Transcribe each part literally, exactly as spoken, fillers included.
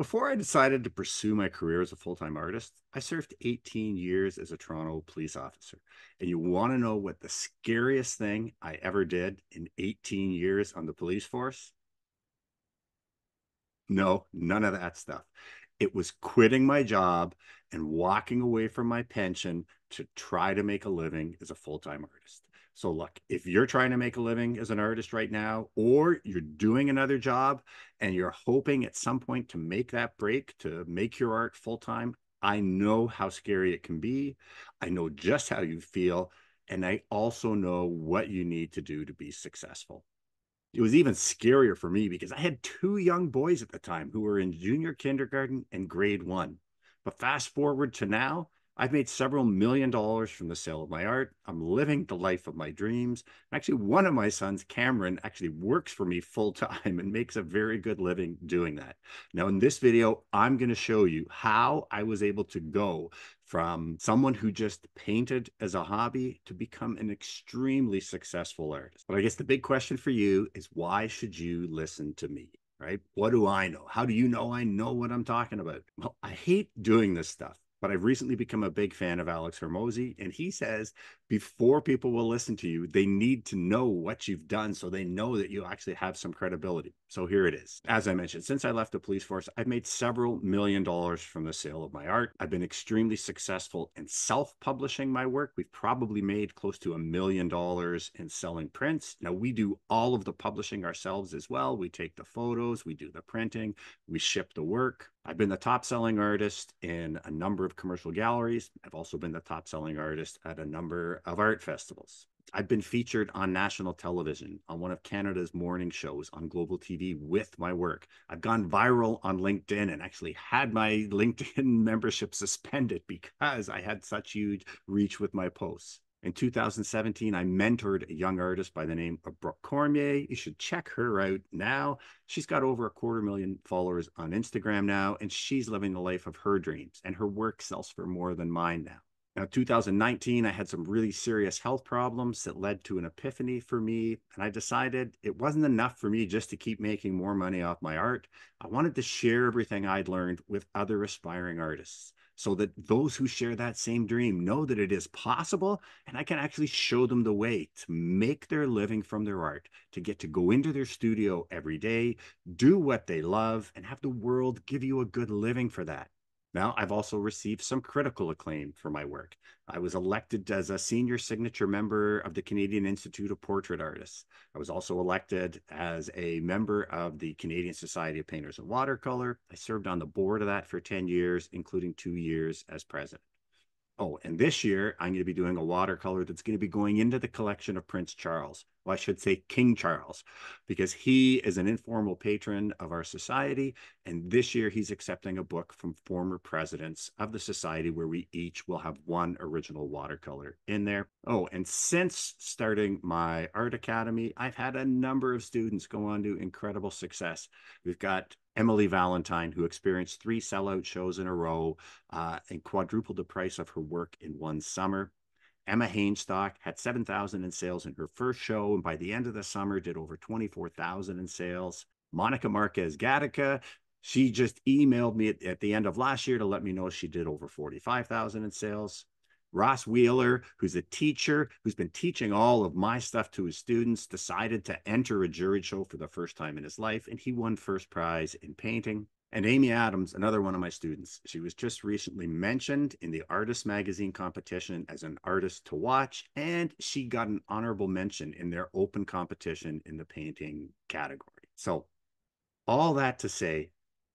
Before I decided to pursue my career as a full-time artist, I served eighteen years as a Toronto police officer. And you want to know what the scariest thing I ever did in eighteen years on the police force? No, none of that stuff. It was quitting my job and walking away from my pension to try to make a living as a full-time artist. So look, if you're trying to make a living as an artist right now, or you're doing another job and you're hoping at some point to make that break, to make your art full-time, I know how scary it can be. I know just how you feel. And I also know what you need to do to be successful. It was even scarier for me because I had two young boys at the time who were in junior kindergarten and grade one. But fast forward to now, I've made several million dollars from the sale of my art. I'm living the life of my dreams. Actually, one of my sons, Cameron, actually works for me full time and makes a very good living doing that. Now, in this video, I'm going to show you how I was able to go from someone who just painted as a hobby to become an extremely successful artist. But I guess the big question for you is, why should you listen to me? Right? What do I know? How do you know I know what I'm talking about? Well, I hate doing this stuff, but I've recently become a big fan of Alex Hormozi, and he says before people will listen to you, they need to know what you've done so they know that you actually have some credibility. So here it is. As I mentioned, since I left the police force, I've made several million dollars from the sale of my art. I've been extremely successful in self-publishing my work. We've probably made close to a million dollars in selling prints. Now, we do all of the publishing ourselves as well. We take the photos, we do the printing, we ship the work. I've been the top-selling artist in a number of commercial galleries. I've also been the top-selling artist at a number of art festivals. I've been featured on national television, on one of Canada's morning shows, on Global T V with my work. I've gone viral on LinkedIn and actually had my LinkedIn membership suspended because I had such huge reach with my posts. In two thousand seventeen, I mentored a young artist by the name of Brooke Cormier. You should check her out now. She's got over a quarter million followers on Instagram now, and she's living the life of her dreams, and her work sells for more than mine now. Now, two thousand nineteen, I had some really serious health problems that led to an epiphany for me, and I decided it wasn't enough for me just to keep making more money off my art. I wanted to share everything I'd learned with other aspiring artists so that those who share that same dream know that it is possible, and I can actually show them the way to make their living from their art, to get to go into their studio every day, do what they love, and have the world give you a good living for that. Now, I've also received some critical acclaim for my work. I was elected as a senior signature member of the Canadian Institute of Portrait Artists. I was also elected as a member of the Canadian Society of Painters of Watercolor. I served on the board of that for ten years, including two years as president. Oh, and this year, I'm going to be doing a watercolor that's going to be going into the collection of Prince Charles. Well, I should say King Charles, because he is an informal patron of our society. And this year, he's accepting a book from former presidents of the society where we each will have one original watercolor in there. Oh, and since starting my art academy, I've had a number of students go on to incredible success. We've got Emily Valentine, who experienced three sellout shows in a row uh, and quadrupled the price of her work in one summer. Emma Hainstock had seven thousand in sales in her first show, and by the end of the summer did over twenty-four thousand in sales. Monica Marquez Gatica, she just emailed me at, at the end of last year to let me know she did over forty-five thousand in sales. Ross Wheeler, who's a teacher, who's been teaching all of my stuff to his students, decided to enter a juried show for the first time in his life, and he won first prize in painting. And Amy Adams, another one of my students, she was just recently mentioned in the Artist Magazine competition as an artist to watch, and she got an honorable mention in their open competition in the painting category. So all that to say,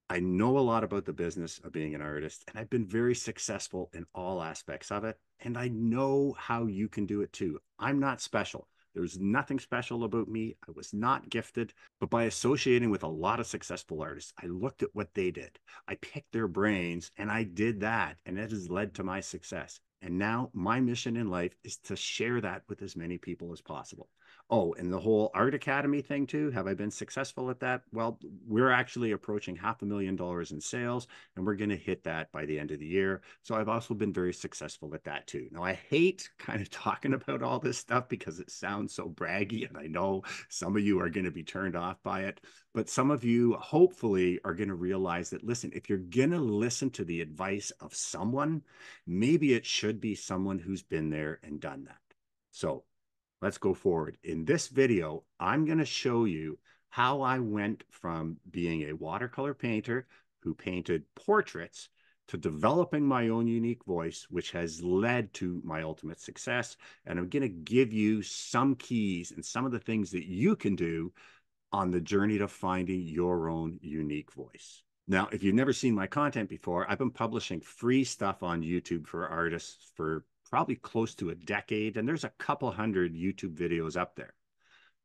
I know a lot about the business of being an artist, and I've been very successful in all aspects of it. And I know how you can do it too. I'm not special. There's nothing special about me. I was not gifted, but by associating with a lot of successful artists, I looked at what they did. I picked their brains and I did that. And it has led to my success. And now my mission in life is to share that with as many people as possible. Oh, and the whole Art Academy thing too. Have I been successful at that? Well, we're actually approaching half a million dollars in sales, and we're going to hit that by the end of the year. So I've also been very successful at that too. Now, I hate kind of talking about all this stuff because it sounds so braggy, and I know some of you are going to be turned off by it, but some of you hopefully are going to realize that, listen, if you're going to listen to the advice of someone, maybe it should be someone who's been there and done that. So let's go forward. In this video, I'm going to show you how I went from being a watercolor painter who painted portraits to developing my own unique voice, which has led to my ultimate success. And I'm going to give you some keys and some of the things that you can do on the journey to finding your own unique voice. Now, if you've never seen my content before, I've been publishing free stuff on YouTube for artists for probably close to a decade, and there's a couple hundred YouTube videos up there.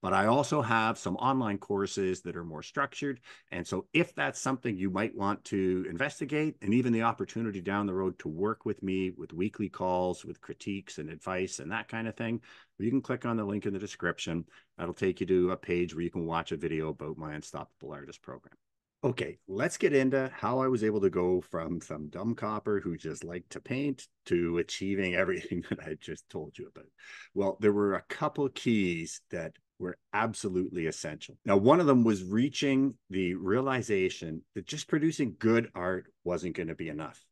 But I also have some online courses that are more structured. And so if that's something you might want to investigate, and even the opportunity down the road to work with me with weekly calls, with critiques and advice and that kind of thing, you can click on the link in the description. That'll take you to a page where you can watch a video about my Unstoppable Artist Program. Okay, let's get into how I was able to go from some dumb copper who just liked to paint to achieving everything that I just told you about. Well, there were a couple keys that were absolutely essential. Now, one of them was reaching the realization that just producing good art wasn't going to be enough.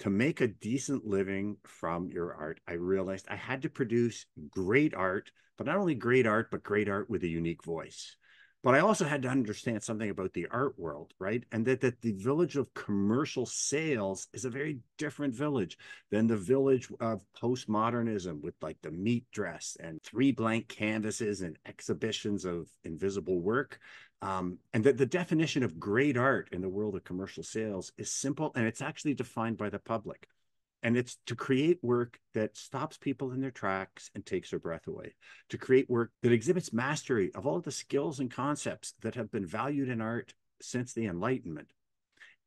To make a decent living from your art, I realized I had to produce great art, but not only great art, but great art with a unique voice. But I also had to understand something about the art world, right? And that, that the village of commercial sales is a very different village than the village of postmodernism with like the meat dress and three blank canvases and exhibitions of invisible work. Um, and that the definition of great art in the world of commercial sales is simple, and it's actually defined by the public. And it's to create work that stops people in their tracks and takes their breath away, to create work that exhibits mastery of all of the skills and concepts that have been valued in art since the Enlightenment.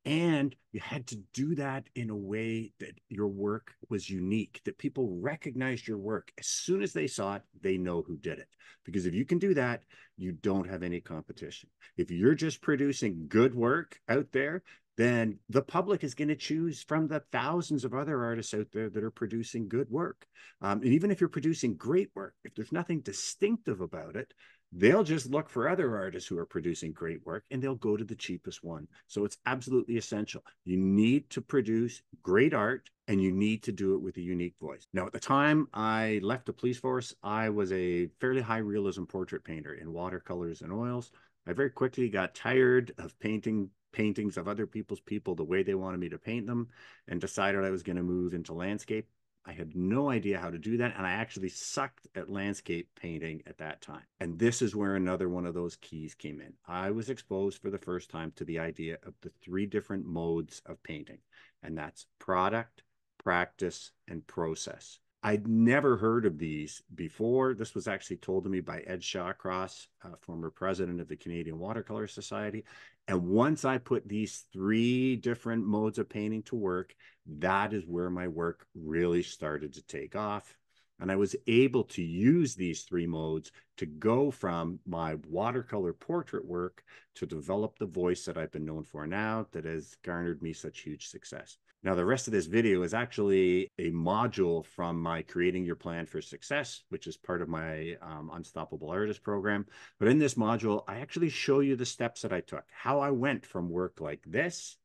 And you had to do that in a way that your work was unique, that people recognized your work. As soon as they saw it, they know who did it. Because if you can do that, you don't have any competition. If you're just producing good work out there, then the public is going to choose from the thousands of other artists out there that are producing good work. Um, and even if you're producing great work, if there's nothing distinctive about it, they'll just look for other artists who are producing great work, and they'll go to the cheapest one. So it's absolutely essential. You need to produce great art, and you need to do it with a unique voice. Now, at the time I left the police force, I was a fairly high realism portrait painter in watercolors and oils. I very quickly got tired of painting paintings of other people's people the way they wanted me to paint them, and decided I was going to move into landscape. I had no idea how to do that, and I actually sucked at landscape painting at that time. And this is where another one of those keys came in. I was exposed for the first time to the idea of the three different modes of painting, and that's product, practice, and process. I'd never heard of these before. This was actually told to me by Ed Shawcross, uh, former president of the Canadian Watercolor Society. And once I put these three different modes of painting to work, that is where my work really started to take off. And I was able to use these three modes to go from my watercolor portrait work to develop the voice that I've been known for now that has garnered me such huge success. Now, the rest of this video is actually a module from my Creating Your Plan for Success, which is part of my um, Unstoppable Artist Program. But in this module, I actually show you the steps that I took, how I went from work like this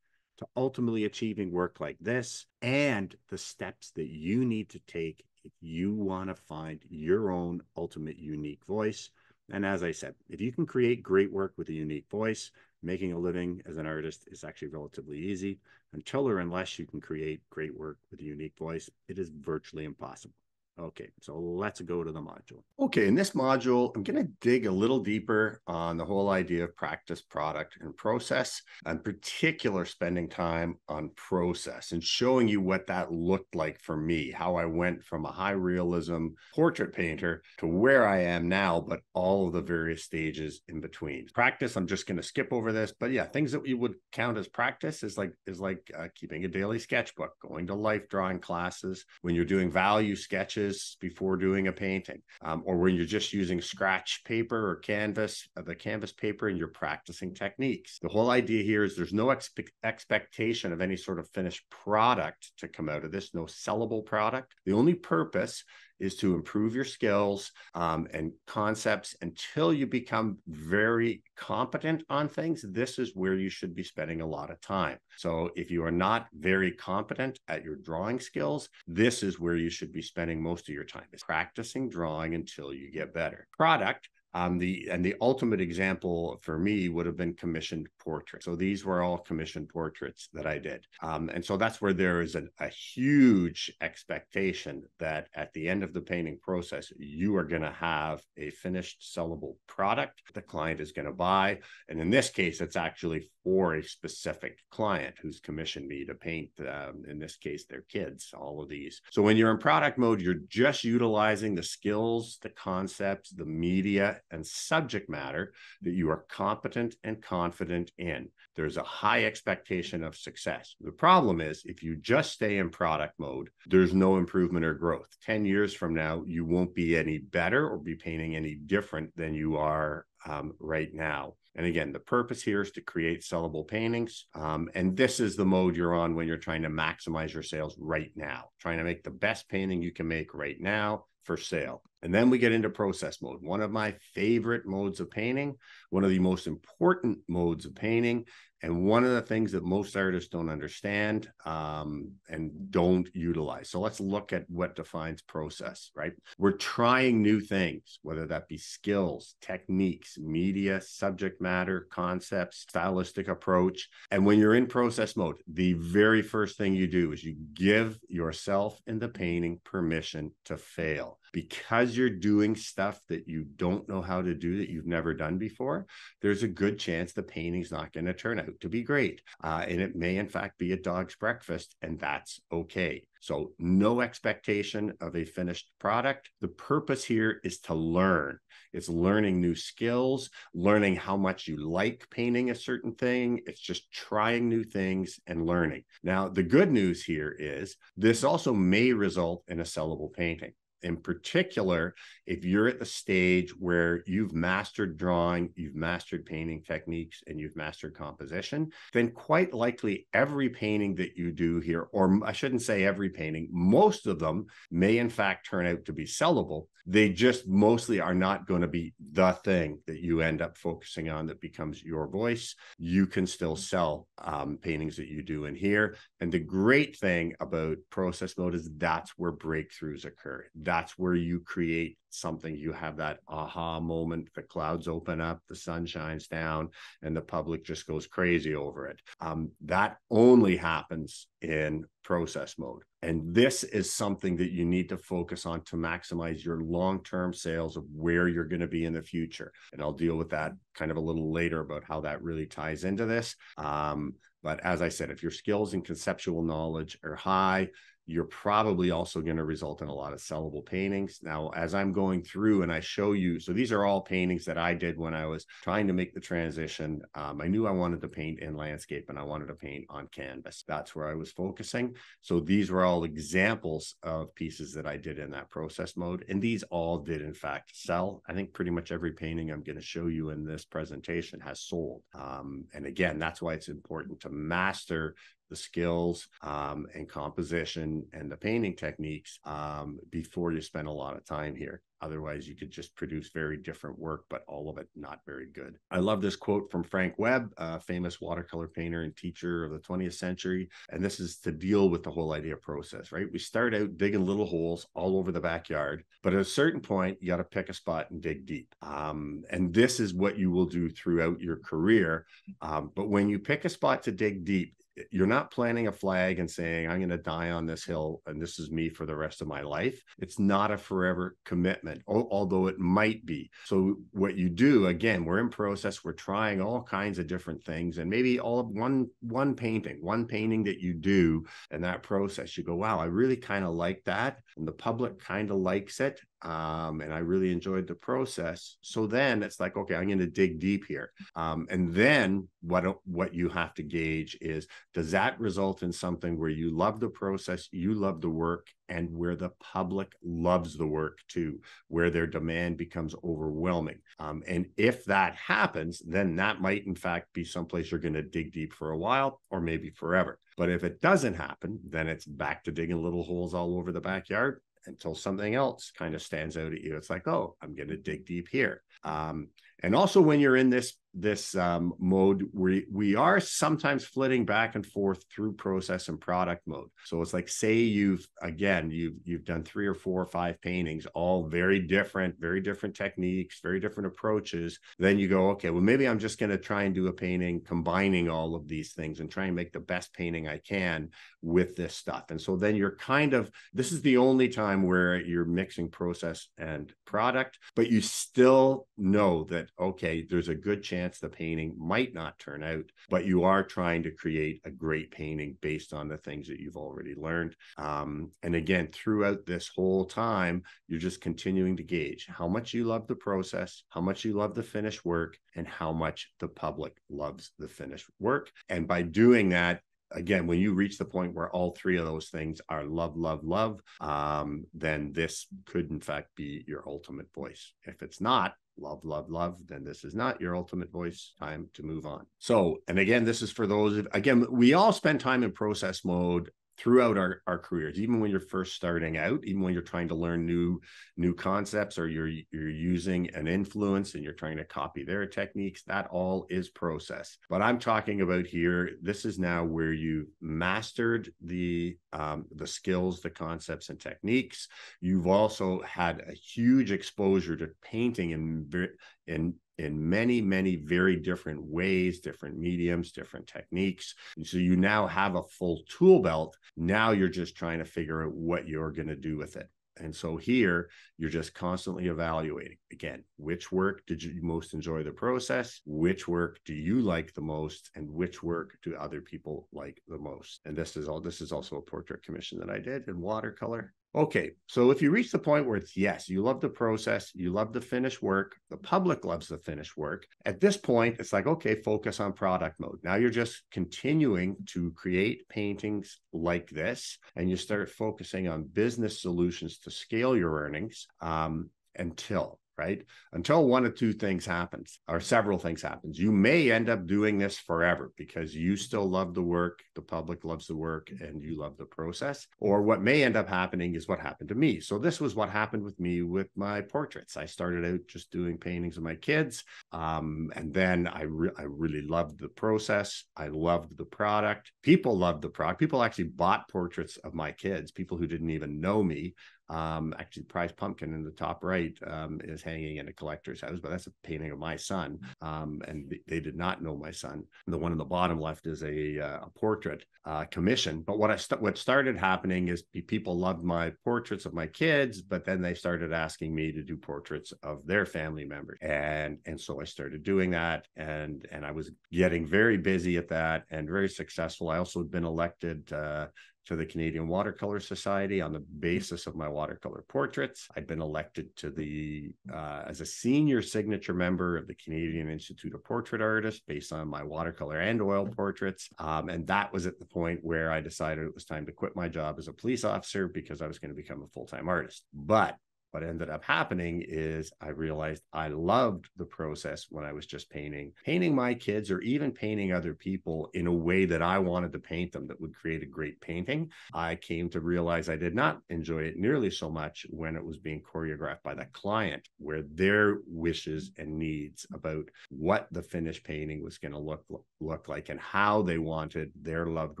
to ultimately achieving work like this, and the steps that you need to take if you want to find your own ultimate unique voice. And as I said, if you can create great work with a unique voice, making a living as an artist is actually relatively easy. Until or unless you can create great work with a unique voice, it is virtually impossible. Okay, so let's go to the module. Okay, in this module, I'm going to dig a little deeper on the whole idea of practice, product, and process. In particular, spending time on process and showing you what that looked like for me, how I went from a high realism portrait painter to where I am now, but all of the various stages in between. Practice, I'm just going to skip over this, but yeah, things that we would count as practice is like, is like uh, keeping a daily sketchbook, going to life drawing classes, when you're doing value sketches, brushes before doing a painting, um, or when you're just using scratch paper or canvas, the canvas paper, and you're practicing techniques. The whole idea here is there's no expe- expectation of any sort of finished product to come out of this, no sellable product. The only purpose is to improve your skills um, and concepts until you become very competent on things. This is where you should be spending a lot of time. So if you are not very competent at your drawing skills, this is where you should be spending most of your time, is practicing drawing until you get better. Product. Um, the and the ultimate example for me would have been commissioned portraits. So these were all commissioned portraits that I did. Um, and so that's where there is a, a huge expectation that at the end of the painting process, you are going to have a finished sellable product the client is going to buy. And in this case, it's actually for a specific client who's commissioned me to paint, um, in this case, their kids, all of these. So when you're in product mode, you're just utilizing the skills, the concepts, the media, and subject matter that you are competent and confident in. There's a high expectation of success. The problem is, if you just stay in product mode, there's no improvement or growth. ten years from now, you won't be any better or be painting any different than you are um, right now. And again, the purpose here is to create sellable paintings. Um, and this is the mode you're on when you're trying to maximize your sales right now, trying to make the best painting you can make right now for sale. And then we get into process mode. One of my favorite modes of painting, one of the most important modes of painting, and one of the things that most artists don't understand um, and don't utilize. So let's look at what defines process, right? We're trying new things, whether that be skills, techniques, media, subject matter, concepts, stylistic approach. And when you're in process mode, the very first thing you do is you give yourself and the painting permission to fail. Because you're doing stuff that you don't know how to do, that you've never done before, there's a good chance the painting's not going to turn out to be great. Uh, and it may, in fact, be a dog's breakfast, and that's okay. So no expectation of a finished product. The purpose here is to learn. It's learning new skills, learning how much you like painting a certain thing. It's just trying new things and learning. Now, the good news here is this also may result in a sellable painting. In particular, if you're at the stage where you've mastered drawing, you've mastered painting techniques, and you've mastered composition, then quite likely every painting that you do here, or I shouldn't say every painting, most of them may in fact turn out to be sellable. They just mostly are not going to be the thing that you end up focusing on that becomes your voice. You can still sell um, paintings that you do in here. And the great thing about process mode is that's where breakthroughs occur. That's where you create something. You have that aha moment, the clouds open up, the sun shines down, and the public just goes crazy over it. Um, that only happens in process mode. And this is something that you need to focus on to maximize your long-term sales of where you're going to be in the future. And I'll deal with that kind of a little later about how that really ties into this. Um, but as I said, if your skills and conceptual knowledge are high, you're probably also going to result in a lot of sellable paintings. Now, as I'm going through and I show you, so these are all paintings that I did when I was trying to make the transition. Um, I knew I wanted to paint in landscape and I wanted to paint on canvas. That's where I was focusing. So these were all examples of pieces that I did in that process mode. And these all did, in fact, sell. I think pretty much every painting I'm going to show you in this presentation has sold. Um, and again, that's why it's important to master the skills um, and composition and the painting techniques um, before you spend a lot of time here. Otherwise, you could just produce very different work, but all of it not very good. I love this quote from Frank Webb, a famous watercolor painter and teacher of the twentieth century. And this is to deal with the whole idea of process, right? We start out digging little holes all over the backyard, but at a certain point, you got to pick a spot and dig deep. Um, and this is what you will do throughout your career. Um, but when you pick a spot to dig deep, you're not planting a flag and saying, I'm going to die on this hill and this is me for the rest of my life. It's not a forever commitment, although it might be. So what you do, again, we're in process, we're trying all kinds of different things, and maybe all of one, one painting, one painting that you do in that process, you go, wow, I really kind of like that. And the public kind of likes it. Um, and I really enjoyed the process. So then it's like, okay, I'm going to dig deep here. Um, and then what, what you have to gauge is, does that result in something where you love the process, you love the work, and where the public loves the work too, where their demand becomes overwhelming. Um, and if that happens, then that might in fact be someplace you're going to dig deep for a while or maybe forever. But if it doesn't happen, then it's back to digging little holes all over the backyard until something else kind of stands out at you. It's like, oh, I'm going to dig deep here. Um, and also when you're in this, this um, mode, we, we are sometimes flitting back and forth through process and product mode. So it's like, say you've, again, you've, you've done three or four or five paintings, all very different, very different techniques, very different approaches. Then you go, okay, well, maybe I'm just going to try and do a painting combining all of these things and try and make the best painting I can with this stuff. And so then you're kind of, this is the only time where you're mixing process and product, but you still know that, okay, there's a good chance the painting might not turn out, but you are trying to create a great painting based on the things that you've already learned. Um, and again, throughout this whole time, you're just continuing to gauge how much you love the process, how much you love the finished work, and how much the public loves the finished work. And by doing that, again, when you reach the point where all three of those things are love, love, love, um, then this could in fact be your ultimate voice. If it's not love, love, love, then this is not your ultimate voice. Time to move on. So, and again, this is for those, of, again, we all spend time in process mode throughout our, our careers, even when you're first starting out, even when you're trying to learn new, new concepts, or you're, you're using an influence and you're trying to copy their techniques, that all is process. But I'm talking about here, this is now where you've mastered the, um, the skills, the concepts and techniques. You've also had a huge exposure to painting in, in in many, many very different ways, different mediums, different techniques. And so you now have a full tool belt. Now you're just trying to figure out what you're going to do with it. And so here, you're just constantly evaluating, again, which work did you most enjoy the process? Which work do you like the most? And which work do other people like the most? And this is all. This is also a portrait commission that I did in watercolor. Okay, so if you reach the point where it's, yes, you love the process, you love the finished work, the public loves the finished work, at this point, it's like, okay, focus on product mode. Now you're just continuing to create paintings like this, and you start focusing on business solutions to scale your earnings um, until... right? Until one of two things happens, or several things happens. You may end up doing this forever because you still love the work, the public loves the work, and you love the process. Or what may end up happening is what happened to me. So this was what happened with me with my portraits. I started out just doing paintings of my kids. Um, and then I, re I really loved the process. I loved the product. People loved the product. People actually bought portraits of my kids, people who didn't even know me. Um, actually, the prize pumpkin in the top right um, is hanging in a collector's house, but that's a painting of my son. Um, and th they did not know my son. And the one in the bottom left is a, uh, a portrait uh, commission. But what I st what started happening is people loved my portraits of my kids, but then they started asking me to do portraits of their family members. And, and so I started doing that. And, and I was getting very busy at that and very successful. I also had been elected uh, to the Canadian Watercolor Society on the basis of my watercolor portraits. I'd been elected to the uh, as a senior signature member of the Canadian Institute of Portrait Artists based on my watercolor and oil portraits. Um, and that was at the point where I decided it was time to quit my job as a police officer because I was going to become a full-time artist. But what ended up happening is I realized I loved the process when I was just painting, painting my kids or even painting other people in a way that I wanted to paint them that would create a great painting. I came to realize I did not enjoy it nearly so much when it was being choreographed by the client, where their wishes and needs about what the finished painting was going to look, look like and how they wanted their loved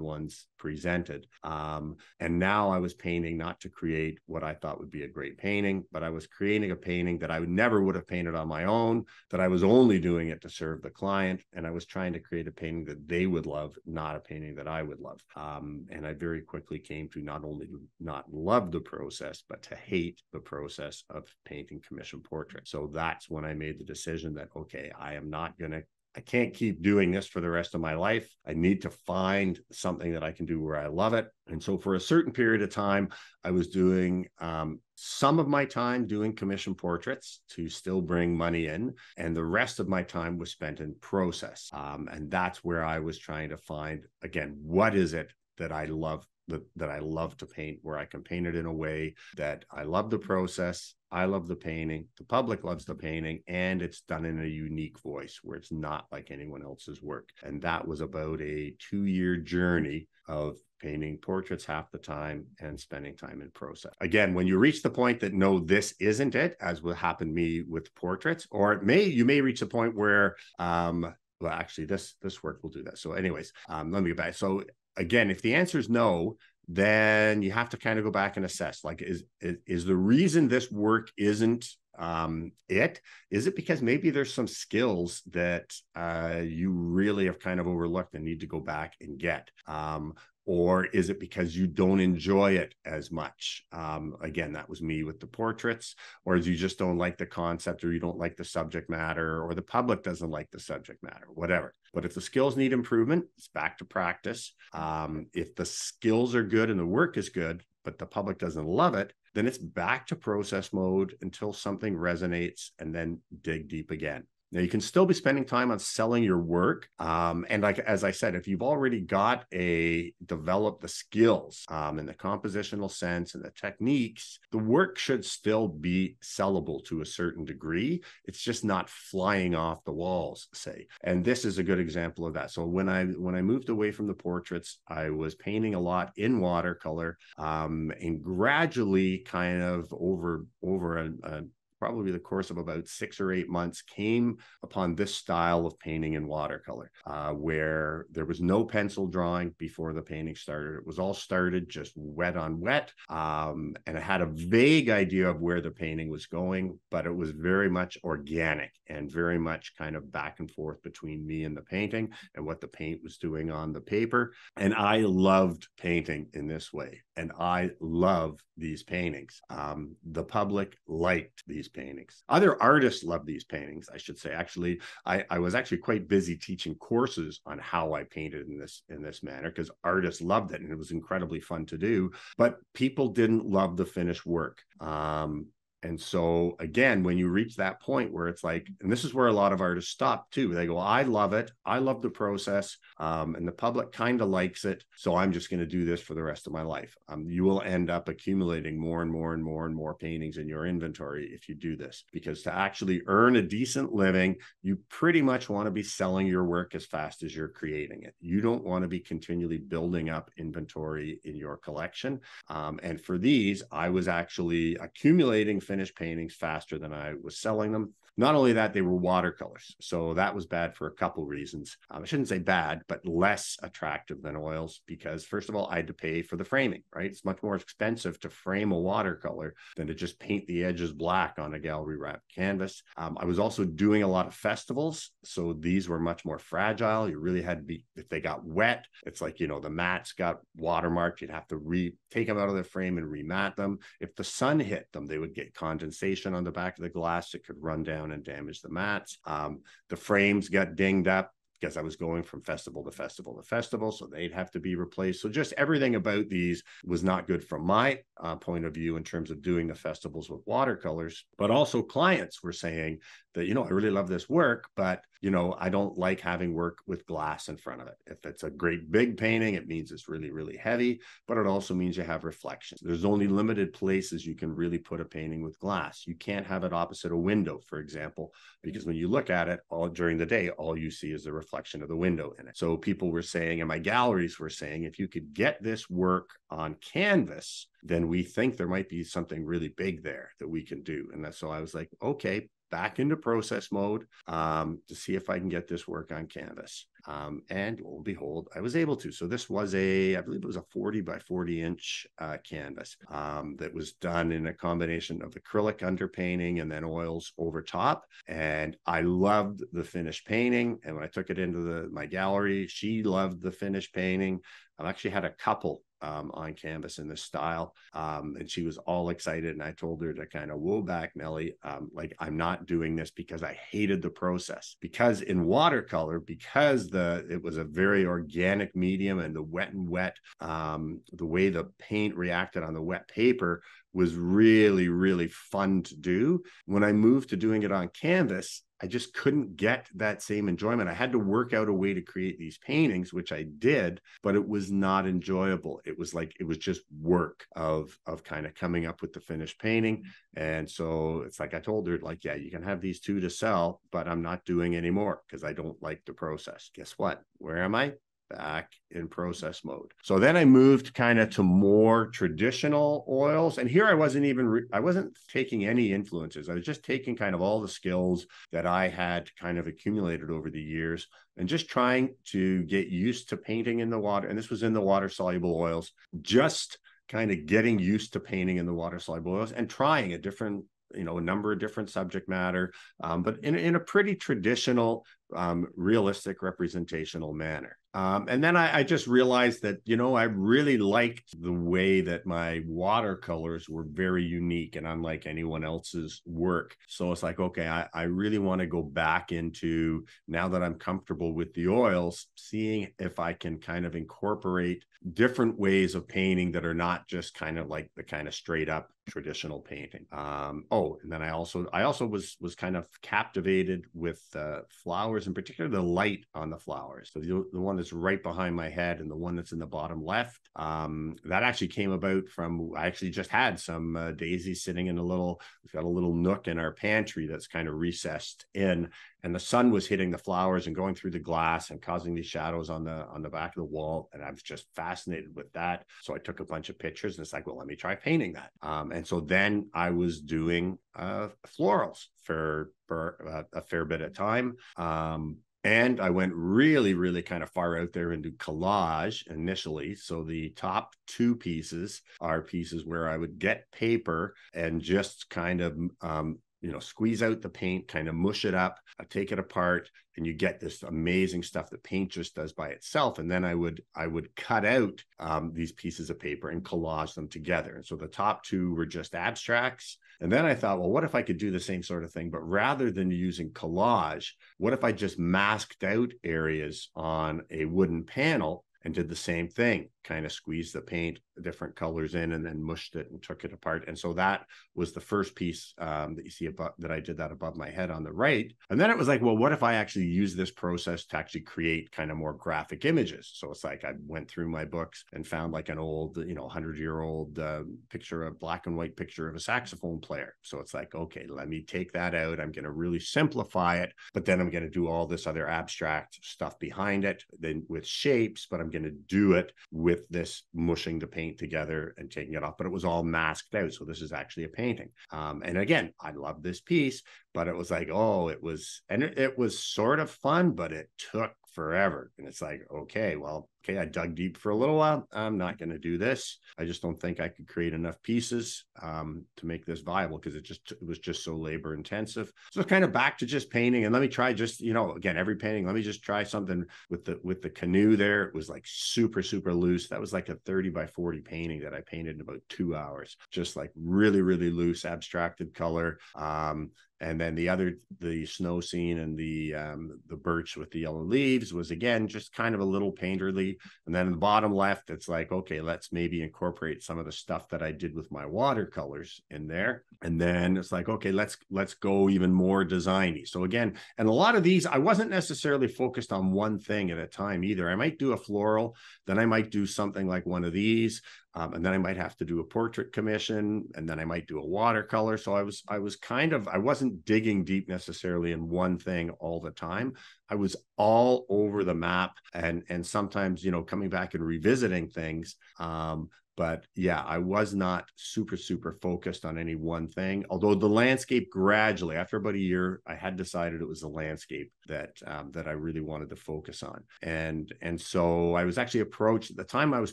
ones presented. Um, and now I was painting not to create what I thought would be a great painting, but I was creating a painting that I never would have painted on my own, that I was only doing it to serve the client. And I was trying to create a painting that they would love, not a painting that I would love. Um, and I very quickly came to not only not love the process, but to hate the process of painting commission portraits. So that's when I made the decision that, okay, I am not going to I can't keep doing this for the rest of my life. I need to find something that I can do where I love it. And so for a certain period of time, I was doing um, some of my time doing commission portraits to still bring money in. And the rest of my time was spent in process. Um, and that's where I was trying to find, again, what is it that I love, that, that I love to paint, where I can paint it in a way that I love the process, I love the painting, the public loves the painting, and it's done in a unique voice where it's not like anyone else's work. And that was about a two-year journey of painting portraits half the time and spending time in process. Again, when you reach the point that, no, this isn't it, as will happen to me with portraits, or it may, you may reach the point where, um, well, actually this, this work will do that. So anyways, um, let me get back. So again, if the answer is no, then you have to kind of go back and assess, like, is, is, is the reason this work isn't um, it? Is it because maybe there's some skills that uh, you really have kind of overlooked and need to go back and get? Um, or is it because you don't enjoy it as much? Um, again, that was me with the portraits. Or you just don't like the concept, or you don't like the subject matter, or the public doesn't like the subject matter, whatever. But if the skills need improvement, it's back to practice. Um, if the skills are good and the work is good, but the public doesn't love it, then it's back to process mode until something resonates, and then dig deep again. Now, you can still be spending time on selling your work. Um, and like, as I said, if you've already got a, developed the skills um, in the compositional sense and the techniques, the work should still be sellable to a certain degree. It's just not flying off the walls, say. And this is a good example of that. So when I, when I moved away from the portraits, I was painting a lot in watercolor, um, and gradually kind of over, over a, a probably the course of about six or eight months, came upon this style of painting in watercolor, uh, where there was no pencil drawing before the painting started. It was all started just wet on wet. Um, and I had a vague idea of where the painting was going, but it was very much organic and very much kind of back and forth between me and the painting and what the paint was doing on the paper. And I loved painting in this way. And I love these paintings. Um, the public liked these paintings. Other artists love these paintings, I should say. Actually, I, I was actually quite busy teaching courses on how I painted in this, in this manner, because artists loved it and it was incredibly fun to do, but people didn't love the finished work. Um, And so again, when you reach that point where it's like, and this is where a lot of artists stop too. They go, well, I love it. I love the process. Um, and the public kind of likes it. So I'm just going to do this for the rest of my life. Um, you will end up accumulating more and more and more and more paintings in your inventory if you do this, because to actually earn a decent living, you pretty much want to be selling your work as fast as you're creating it. You don't want to be continually building up inventory in your collection. Um, and for these, I was actually accumulating finished paintings faster than I was selling them. Not only that, they were watercolors. So that was bad for a couple reasons. Um, I shouldn't say bad, but less attractive than oils, because first of all, I had to pay for the framing, right? It's much more expensive to frame a watercolor than to just paint the edges black on a gallery wrap canvas. Um, I was also doing a lot of festivals. So these were much more fragile. You really had to be, if they got wet, it's like, you know, the mats got watermarked. You'd have to re take them out of the frame and remat them. If the sun hit them, they would get condensation on the back of the glass. It could run down and damage the mats. Um, the frames got dinged up because I was going from festival to festival to festival, so they'd have to be replaced. So just everything about these was not good from my uh, point of view in terms of doing the festivals with watercolors. But also clients were saying that, you know, I really love this work, but, you know, I don't like having work with glass in front of it. If it's a great big painting, it means it's really, really heavy, but it also means you have reflection. There's only limited places you can really put a painting with glass. You can't have it opposite a window, for example, because when you look at it all during the day, all you see is the reflection reflection of the window in it. So people were saying, and my galleries were saying, if you could get this work on canvas, then we think there might be something really big there that we can do. And that's, so I was like, okay, back into process mode um, to see if I can get this work on canvas. Um, and lo and behold, I was able to. So this was a, I believe it was a forty by forty inch uh, canvas um, that was done in a combination of acrylic underpainting and then oils over top. And I loved the finished painting. And when I took it into the, my gallery, she loved the finished painting. I've actually had a couple um, on canvas in this style. Um, and she was all excited. And I told her to kind of whoa back, Melly. Um, like, I'm not doing this because I hated the process. Because in watercolor, because the it was a very organic medium, and the wet and wet, um, the way the paint reacted on the wet paper was really, really fun to do. When I moved to doing it on canvas, I just couldn't get that same enjoyment. I had to work out a way to create these paintings, which I did, but it was not enjoyable. It was like, it was just work of, of kind of coming up with the finished painting. And so it's like, I told her, like, yeah, you can have these two to sell, but I'm not doing anymore because I don't like the process. Guess what? Where am I? Back in process mode. So then I moved kind of to more traditional oils. And here I wasn't even, re- I wasn't taking any influences. I was just taking kind of all the skills that I had kind of accumulated over the years and just trying to get used to painting in the water. And this was in the water soluble oils, just kind of getting used to painting in the water soluble oils and trying a different, you know, a number of different subject matter, um, but in, in a pretty traditional, um, realistic representational manner. Um, and then I, I just realized that, you know, I really liked the way that my watercolors were very unique and unlike anyone else's work. So it's like, okay, I, I really want to go back into, now that I'm comfortable with the oils, seeing if I can kind of incorporate different ways of painting that are not just kind of like the kind of straight up traditional painting. Um, oh, and then I also, I also was, was kind of captivated with uh, flowers, in particular the light on the flowers. So the, the one that's right behind my head and the one that's in the bottom left, um, that actually came about from, I actually just had some uh, daisies sitting in a little, we've got a little nook in our pantry that's kind of recessed in, and the sun was hitting the flowers and going through the glass and causing these shadows on the, on the back of the wall. And I was just fascinated with that. So I took a bunch of pictures and it's like, well, let me try painting that. Um, and so then I was doing uh, florals for, for a, a fair bit of time. Um, And I went really, really kind of far out there into collage initially. So the top two pieces are pieces where I would get paper and just kind of, um, you know, squeeze out the paint, kind of mush it up, I'd take it apart, and you get this amazing stuff that paint just does by itself. And then I would I would cut out um, these pieces of paper and collage them together. And so the top two were just abstracts. And then I thought, well, what if I could do the same sort of thing, but rather than using collage, what if I just masked out areas on a wooden panel and did the same thing, kind of squeezed the paint, different colors in, and then mushed it and took it apart. And so that was the first piece um, that you see above, that I did that above my head on the right. And then it was like, well, what if I actually use this process to actually create kind of more graphic images? So it's like, I went through my books and found like an old, you know, hundred year old uh, picture, a black and white picture of a saxophone player. So it's like, okay, let me take that out. I'm going to really simplify it, but then I'm going to do all this other abstract stuff behind it, then with shapes, but I'm going to do it with this mushing the paint together and taking it off, but it was all masked out. So this is actually a painting. Um, and again, I love this piece, but it was like, oh, it was, and it, it was sort of fun, but it took forever. And it's like, okay, well, okay, I dug deep for a little while. I'm not going to do this. I just don't think I could create enough pieces um, to make this viable because it just it was just so labor intensive. So kind of back to just painting. And let me try just, you know, again, every painting, let me just try something with the with the canoe there. It was like super, super loose. That was like a thirty by forty painting that I painted in about two hours, just like really, really loose, abstracted color. Um, and then the other, the snow scene and the um, the birch with the yellow leaves was, again, just kind of a little painterly. And then in the bottom left, it's like, okay, let's maybe incorporate some of the stuff that I did with my watercolors in there. And then it's like, okay, let's let's go even more designy. So again, and a lot of these, I wasn't necessarily focused on one thing at a time either. I might do a floral, then I might do something like one of these. Um, and then I might have to do a portrait commission, and then I might do a watercolor. So I was, I was kind of, I wasn't digging deep necessarily in one thing all the time. I was all over the map, and and sometimes, you know, coming back and revisiting things. Um, But yeah, I was not super, super focused on any one thing. Although the landscape gradually, after about a year, I had decided it was the landscape that um, that I really wanted to focus on. And, and so I was actually approached, at the time I was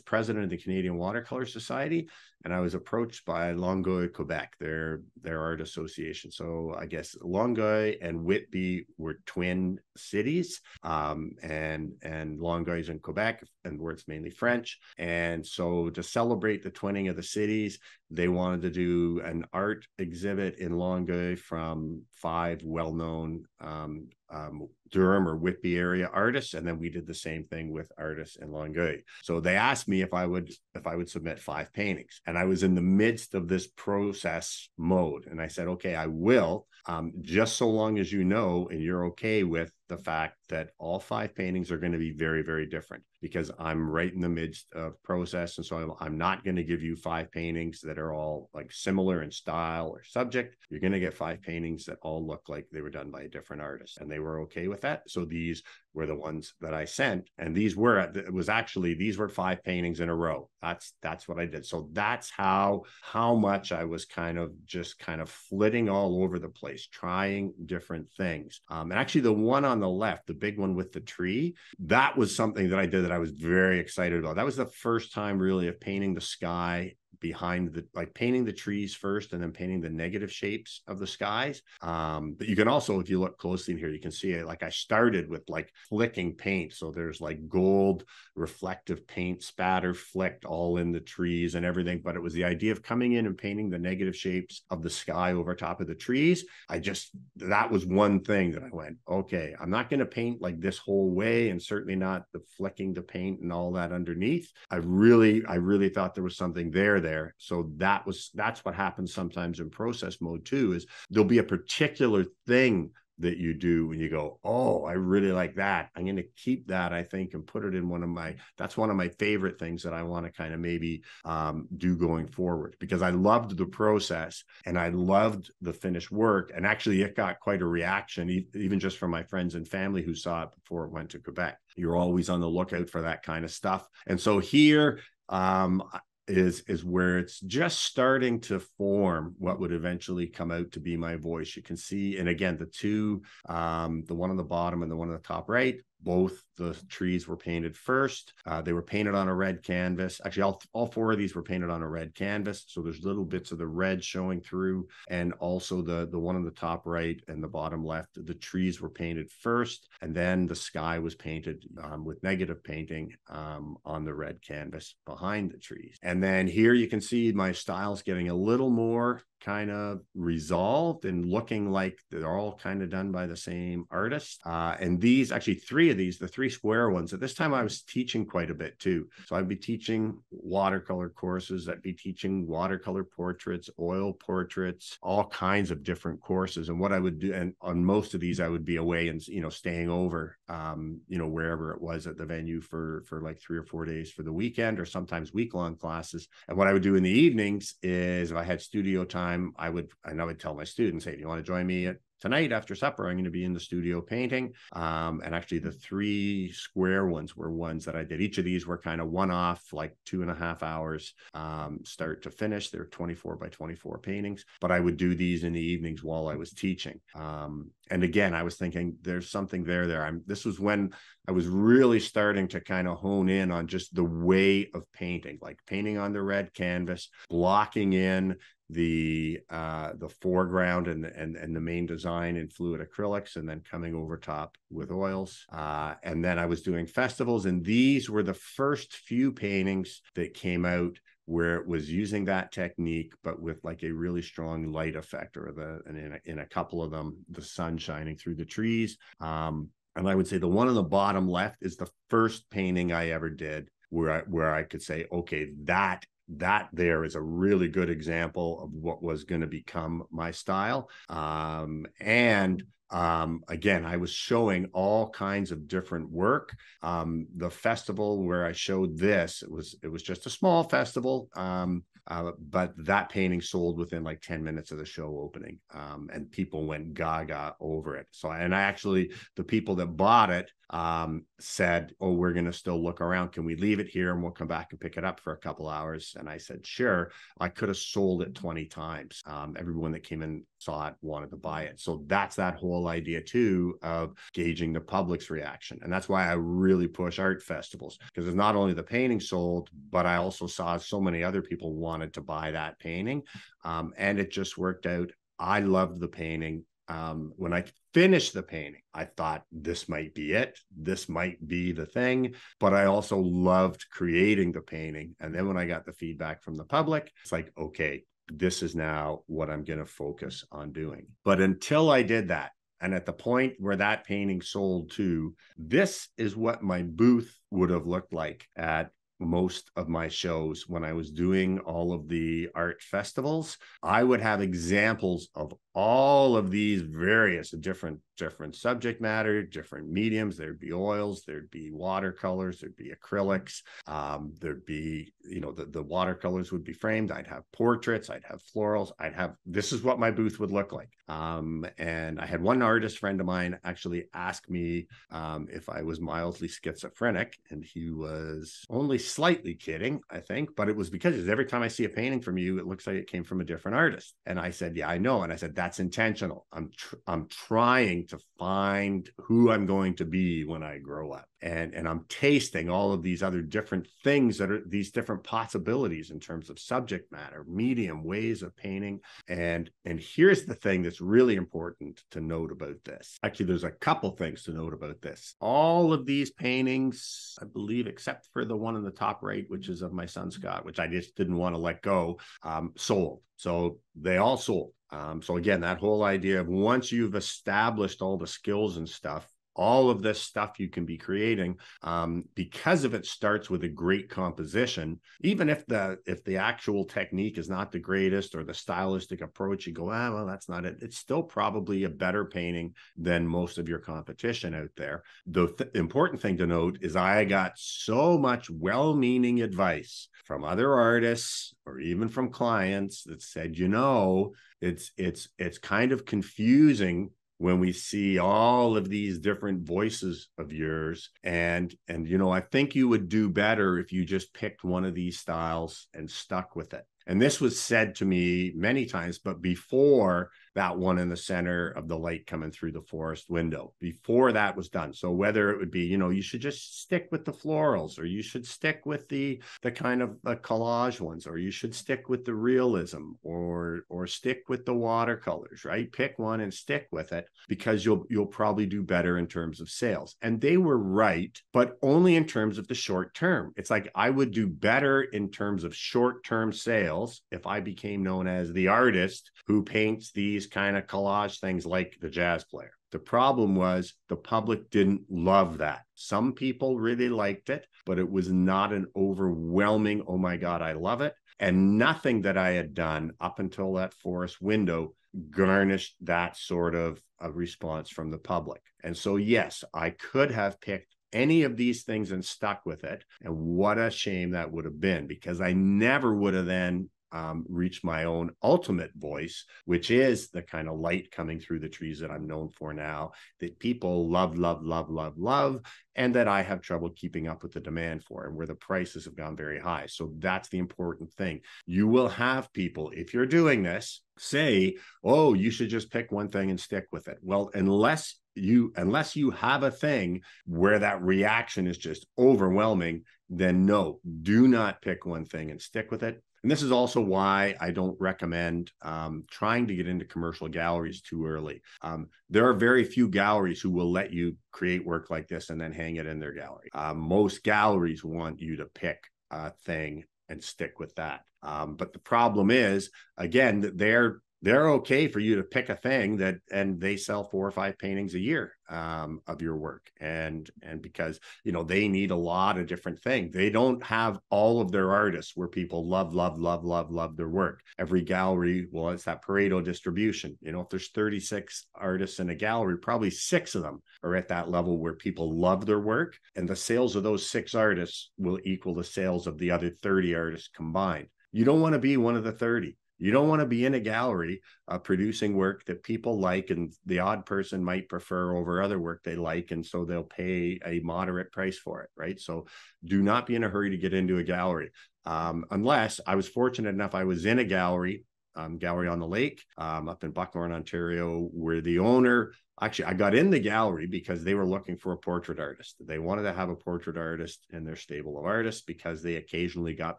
president of the Canadian Watercolor Society, and I was approached by Longueuil, Quebec, their, their art association. So I guess Longueuil and Whitby were twin cities, um, and, and Longueuil is in Quebec, and where it's mainly French. And so to celebrate the twinning of the cities, they wanted to do an art exhibit in Longueuil from five well-known um, um, Durham or Whitby area artists, and then we did the same thing with artists in Longueuil. So they asked me if I would if I would submit five paintings, and I was in the midst of this process mode, and I said, okay, I will, um, just so long as you know and you're okay with the fact that all five paintings are going to be very, very different, because I'm right in the midst of process. And so I'm, I'm not going to give you five paintings that are all like similar in style or subject. You're going to get five paintings that all look like they were done by a different artist. And they were okay with that. So these were the ones that I sent. And these were, it was actually, these were five paintings in a row. That's, that's what I did. So that's how, how much I was kind of just kind of flitting all over the place, trying different things. Um, and actually the one on the left, the big one with the tree, that was something that I did that I was very excited about. That was the first time really of painting the sky behind the, like painting the trees first and then painting the negative shapes of the skies. Um, but you can also, if you look closely in here, you can see it. Like I started with like flicking paint. So there's like gold reflective paint spatter flicked all in the trees and everything. But it was the idea of coming in and painting the negative shapes of the sky over top of the trees. I just, that was one thing that I went, okay, I'm not going to paint like this whole way, and certainly not the flicking the paint and all that underneath. I really, I really thought there was something there. there. So that was, that's what happens sometimes in process mode too, is there'll be a particular thing that you do when you go, oh, I really like that. I'm going to keep that, I think, and put it in one of my, that's one of my favorite things that I want to kind of maybe um, do going forward, because I loved the process and I loved the finished work. And actually it got quite a reaction, even just from my friends and family who saw it before it went to Quebec. You're always on the lookout for that kind of stuff. And so here, um, is is where it's just starting to form what would eventually come out to be my voice. You can see, and again, the two, um, the one on the bottom and the one on the top right, both the trees were painted first. Uh, they were painted on a red canvas. Actually, all, all four of these were painted on a red canvas. So there's little bits of the red showing through. And also the, the one on the top right and the bottom left, the trees were painted first. And then the sky was painted um, with negative painting um, on the red canvas behind the trees. And then here you can see my style's getting a little more kind of resolved and looking like they're all kind of done by the same artist. Uh, and these, actually three of these, the three square ones, at this time I was teaching quite a bit too. So I'd be teaching watercolor courses, I'd be teaching watercolor portraits, oil portraits, all kinds of different courses. And what I would do, and on most of these, I would be away and, you know, staying over, um, you know, wherever it was at the venue for, for like three or four days for the weekend, or sometimes week-long classes. And what I would do in the evenings is if I had studio time, I would, and I would tell my students, hey, do you want to join me at tonight after supper? I'm going to be in the studio painting. Um, and actually the three square ones were ones that I did. Each of these were kind of one-off, like two and a half hours, um, start to finish. They're twenty-four by twenty-four paintings, but I would do these in the evenings while I was teaching. Um, and again, I was thinking there's something there, there. I'm, this was when I was really starting to kind of hone in on just the way of painting, like painting on the red canvas, blocking in the uh the foreground and and and the main design in fluid acrylics, and then coming over top with oils, uh and then I was doing festivals. And these were the first few paintings that came out where it was using that technique, but with like a really strong light effect, or the and in a, in a couple of them the sun shining through the trees. Um and I would say the one on the bottom left is the first painting I ever did where i where i could say, okay, that that there is a really good example of what was going to become my style. Um, and Um, again, I was showing all kinds of different work. Um, the festival where I showed this, it was it was just a small festival, um, uh, but that painting sold within like ten minutes of the show opening, um, and people went gaga over it. So, and I actually, the people that bought it um, said, "Oh, we're going to still look around. Can we leave it here and we'll come back and pick it up for a couple hours?" And I said, "Sure." I could have sold it twenty times. Um, everyone that came in saw it, wanted to buy it. So that's that whole idea too of gauging the public's reaction. And that's why I really push art festivals, because it's not only the painting sold, but I also saw so many other people wanted to buy that painting. Um, and it just worked out. I loved the painting. Um, when I finished the painting, I thought this might be it. This might be the thing. But I also loved creating the painting. And then when I got the feedback from the public, it's like, okay, this is now what I'm going to focus on doing. But until I did that, and at the point where that painting sold to, this is what my booth would have looked like at most of my shows when I was doing all of the art festivals. I would have examples of all of these various different different subject matter, different mediums. There'd be oils, there'd be watercolors, there'd be acrylics, um, there'd be, you know, the, the watercolors would be framed. I'd have portraits, I'd have florals, I'd have, this is what my booth would look like. Um, and I had one artist friend of mine actually ask me um, if I was mildly schizophrenic, and he was only slightly kidding, I think, but it was because every time I see a painting from you, it looks like it came from a different artist. And I said, yeah, I know. And I said, that That's intentional. I'm tr I'm trying to find who I'm going to be when I grow up. And, and I'm tasting all of these other different things that are these different possibilities in terms of subject matter, medium, ways of painting. And, and here's the thing that's really important to note about this. Actually, there's a couple things to note about this. All of these paintings, I believe, except for the one in the top right, which is of my son, Scott, which I just didn't want to let go, um, sold. So they all sold. Um, so again, that whole idea of once you've established all the skills and stuff, all of this stuff you can be creating, um, because if it starts with a great composition, even if the if the actual technique is not the greatest or the stylistic approach, you go, ah, well, that's not it. It's still probably a better painting than most of your competition out there. The th- important thing to note is I got so much well-meaning advice from other artists or even from clients that said, you know, it's it's it's kind of confusing when we see all of these different voices of yours. And, and, you know, I think you would do better if you just picked one of these styles and stuck with it. And this was said to me many times, but before that one in the center of the light coming through the forest window, before that was done. So whether it would be, you know, you should just stick with the florals, or you should stick with the the kind of the collage ones, or you should stick with the realism, or or stick with the watercolors, right? Pick one and stick with it, because you'll you'll probably do better in terms of sales. And they were right, but only in terms of the short term. It's like, I would do better in terms of short-term sales if I became known as the artist who paints these kind of collage things like the jazz player. The problem was the public didn't love that. Some people really liked it, but it was not an overwhelming, oh my God, I love it. And nothing that I had done up until that forest window garnished that sort of a response from the public. And so, yes, I could have picked any of these things and stuck with it. And what a shame that would have been, because I never would have then um, reached my own ultimate voice, which is the kind of light coming through the trees that I'm known for now, that people love, love, love, love, love, and that I have trouble keeping up with the demand for, and where the prices have gone very high. So that's the important thing. You will have people, if you're doing this, say, oh, you should just pick one thing and stick with it. Well, unless you unless you have a thing where that reaction is just overwhelming, then no, do not pick one thing and stick with it. And this is also why I don't recommend um, trying to get into commercial galleries too early. Um, there are very few galleries who will let you create work like this and then hang it in their gallery. Uh, most galleries want you to pick a thing and stick with that. Um, but the problem is, again, that they're they're okay for you to pick a thing that, and they sell four or five paintings a year um, of your work. And, and because, you know, they need a lot of different things. They don't have all of their artists where people love, love, love, love, love their work. Every gallery, well, it's that Pareto distribution. You know, if there's thirty-six artists in a gallery, probably six of them are at that level where people love their work. And the sales of those six artists will equal the sales of the other thirty artists combined. You don't want to be one of the thirty. You don't want to be in a gallery uh, producing work that people like, and the odd person might prefer over other work they like, and so they'll pay a moderate price for it, right? So do not be in a hurry to get into a gallery. Um, unless I was fortunate enough, I was in a gallery, um, Gallery on the Lake, um, up in Buckhorn, Ontario, where the owner, actually, I got in the gallery because they were looking for a portrait artist. They wanted to have a portrait artist in their stable of artists because they occasionally got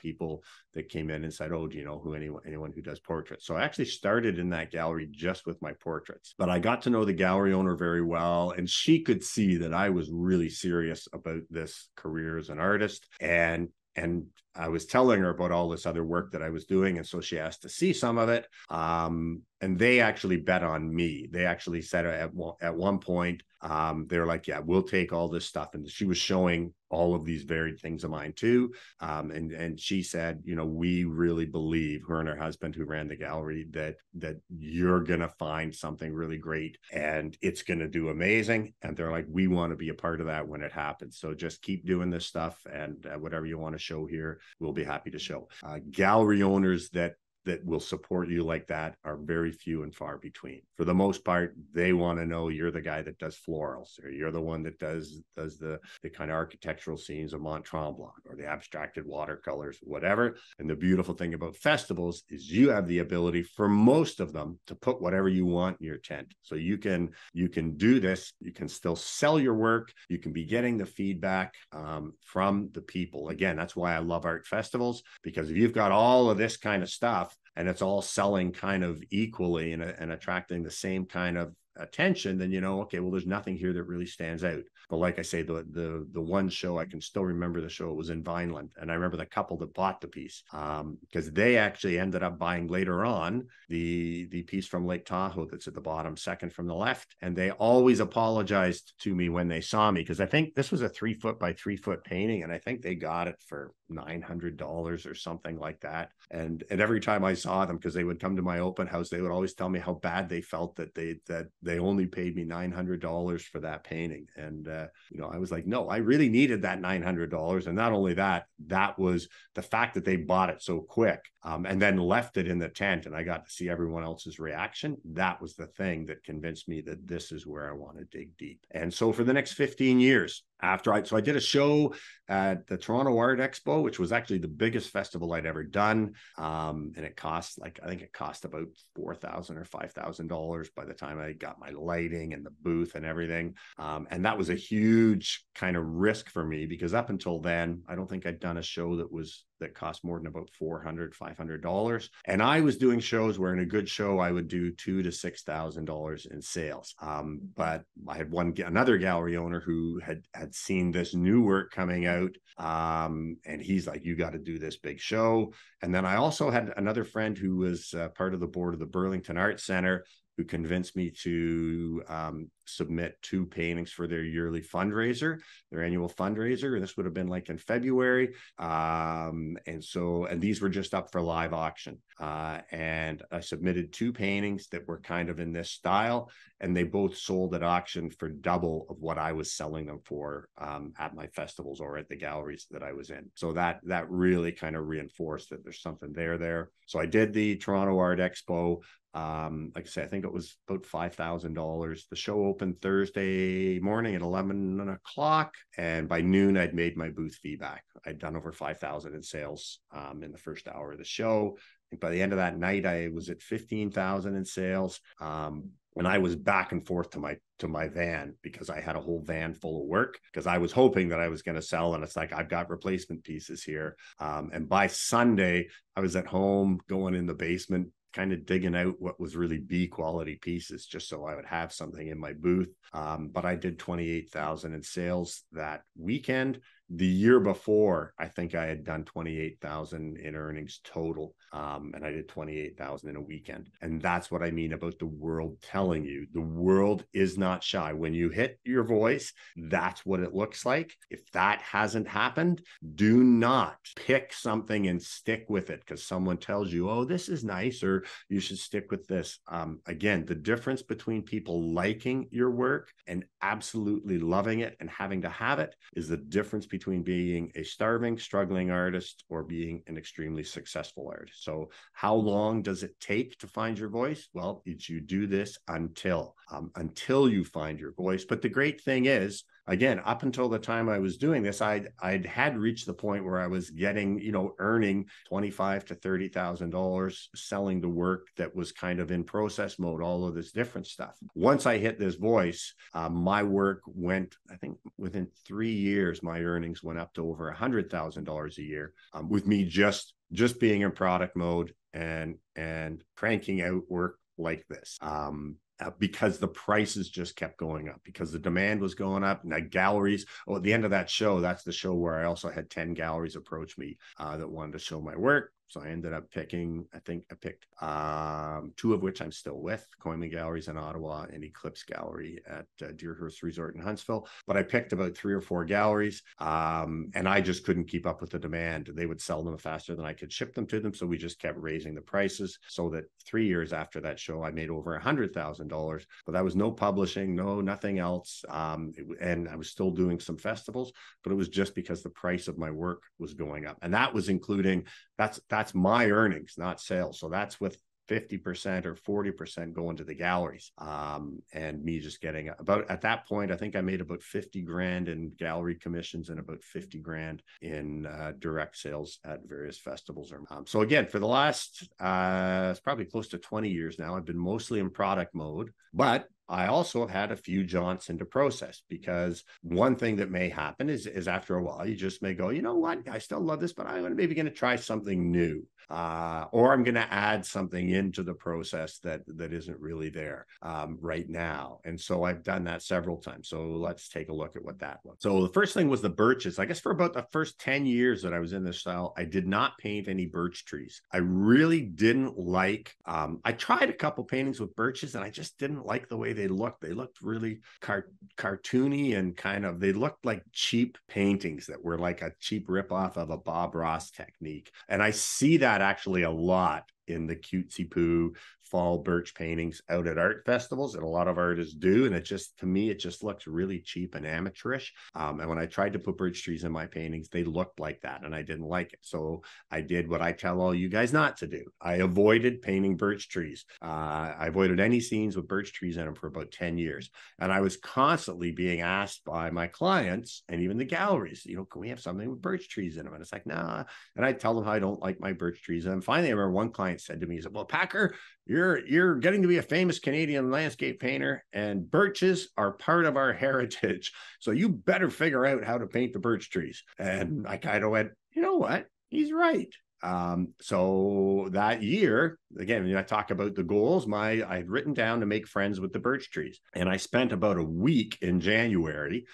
people that came in and said, oh, do you know who anyone, anyone who does portraits? So I actually started in that gallery just with my portraits, but I got to know the gallery owner very well. And she could see that I was really serious about this career as an artist. And And I was telling her about all this other work that I was doing. And so she asked to see some of it. Um, and they actually bet on me. They actually said at, at one point, um, they were like, yeah, we'll take all this stuff. And she was showing all of these varied things of mine too. Um, and, and she said, you know, we really believe, her and her husband who ran the gallery, that, that you're going to find something really great and it's going to do amazing. And they're like, we want to be a part of that when it happens. So just keep doing this stuff, and uh, whatever you want to show here, we'll be happy to show. Uh, gallery owners that that will support you like that are very few and far between. For the most part, they want to know you're the guy that does florals, or you're the one that does does the, the kind of architectural scenes of Mont-Tremblant, or the abstracted watercolors, whatever. And the beautiful thing about festivals is you have the ability for most of them to put whatever you want in your tent. So you can, you can do this, you can still sell your work, you can be getting the feedback um, from the people. Again, that's why I love art festivals, because if you've got all of this kind of stuff, and it's all selling kind of equally and, and attracting the same kind of attention, then you know, okay, well, there's nothing here that really stands out. But like I say, the the the one show, I can still remember the show, it was in Vineland. And I remember the couple that bought the piece, um, because they actually ended up buying later on the, the piece from Lake Tahoe that's at the bottom, second from the left. And they always apologized to me when they saw me, because I think this was a three foot by three foot painting. And I think they got it for nine hundred dollars or something like that. And, and every time I saw them, because they would come to my open house, they would always tell me how bad they felt that they, that they only paid me nine hundred dollars for that painting. And, uh, you know, I was like, no, I really needed that nine hundred dollars. And not only that, that was the fact that they bought it so quick, um, and then left it in the tent, and I got to see everyone else's reaction. That was the thing that convinced me that this is where I want to dig deep. And so for the next fifteen years, after I, so I did a show at the Toronto Art Expo, which was actually the biggest festival I'd ever done. Um, and it cost like, I think it cost about four thousand dollars or five thousand dollars by the time I got my lighting and the booth and everything. Um, and that was a huge kind of risk for me, because up until then, I don't think I'd done a show that was, that cost more than about four hundred dollars, five hundred dollars. And I was doing shows where in a good show, I would do two thousand to six thousand dollars in sales. Um, but I had one, another gallery owner who had, had Had seen this new work coming out, um, and he's like, you got to do this big show. And then I also had another friend who was uh, part of the board of the Burlington Arts Center, who convinced me to um, submit two paintings for their yearly fundraiser, their annual fundraiser. And this would have been like in February. Um, and so, and these were just up for live auction. Uh, and I submitted two paintings that were kind of in this style, and they both sold at auction for double of what I was selling them for um, at my festivals or at the galleries that I was in. So that, that really kind of reinforced that there's something there there. So I did the Toronto Art Expo. Um, like I said, I think it was about five thousand dollars. The show opened Thursday morning at eleven o'clock. And by noon, I'd made my booth feedback. I'd done over five thousand in sales um, in the first hour of the show. And by the end of that night, I was at fifteen thousand in sales. Um, and I was back and forth to my to my van, because I had a whole van full of work, because I was hoping that I was going to sell. And it's like, I've got replacement pieces here. Um, and by Sunday, I was at home going in the basement, kind of digging out what was really B quality pieces, just so I would have something in my booth. Um, but I did twenty-eight thousand in sales that weekend. The year before, I think I had done twenty-eight thousand in earnings total, um, and I did twenty-eight thousand in a weekend. And that's what I mean about the world telling you. The world is not shy. When you hit your voice, that's what it looks like. If that hasn't happened, do not pick something and stick with it because someone tells you, oh, this is nice, or you should stick with this. Um, again, the difference between people liking your work and absolutely loving it and having to have it is the difference between between being a starving, struggling artist or being an extremely successful artist. So how long does it take to find your voice? Well, it's you do this until, um, until you find your voice. But the great thing is, again, up until the time I was doing this, I'd, I'd had reached the point where I was getting, you know, earning twenty-five thousand to thirty thousand dollars selling the work that was kind of in process mode, all of this different stuff. Once I hit this voice, uh, my work went, I think within three years, my earnings went up to over one hundred thousand dollars a year um, with me just, just being in product mode and, and cranking out work like this. Um, Uh, because the prices just kept going up, because the demand was going up. And the galleries, oh, at the end of that show, that's the show where I also had ten galleries approach me uh, that wanted to show my work. So I ended up picking, I think I picked um, two of which I'm still with, Coiman Galleries in Ottawa and Eclipse Gallery at uh, Deerhurst Resort in Huntsville. But I picked about three or four galleries um, and I just couldn't keep up with the demand. They would sell them faster than I could ship them to them. So we just kept raising the prices so that three years after that show, I made over one hundred thousand dollars. But that was no publishing, no nothing else. Um, it, and I was still doing some festivals, but it was just because the price of my work was going up. And that was including, that's that's That's my earnings, not sales. So that's with fifty percent or forty percent going to the galleries. Um, and me just getting about, at that point, I think I made about fifty grand in gallery commissions and about fifty grand in uh, direct sales at various festivals. Um, so again, for the last, uh, it's probably close to twenty years now, I've been mostly in product mode, but I also had a few jaunts into process because one thing that may happen is, is after a while, you just may go, you know what, I still love this, but I'm maybe going to try something new. Uh, or I'm going to add something into the process that, that isn't really there um, right now. And so I've done that several times. So let's take a look at what that was. So the first thing was the birches. I guess for about the first ten years that I was in this style, I did not paint any birch trees. I really didn't like, um, I tried a couple paintings with birches and I just didn't like the way they looked. They looked really car- cartoony and kind of, they looked like cheap paintings that were like a cheap ripoff of a Bob Ross technique. And I see that actually a lot in the cutesy poo fall birch paintings out at art festivals that a lot of artists do. And it just, to me, it just looks really cheap and amateurish. Um, and when I tried to put birch trees in my paintings, they looked like that and I didn't like it. So I did what I tell all you guys not to do. I avoided painting birch trees. Uh, I avoided any scenes with birch trees in them for about ten years. And I was constantly being asked by my clients and even the galleries, you know, can we have something with birch trees in them? And it's like, nah. And I tell them how I don't like my birch trees. And finally, I remember one client said to me, he said, well, Packer, You're you're getting to be a famous Canadian landscape painter, and birches are part of our heritage. So you better figure out how to paint the birch trees. And I kind of went, you know what? He's right. Um, so that year, again, when I talk about the goals, my I had written down to make friends with the birch trees. And I spent about a week in January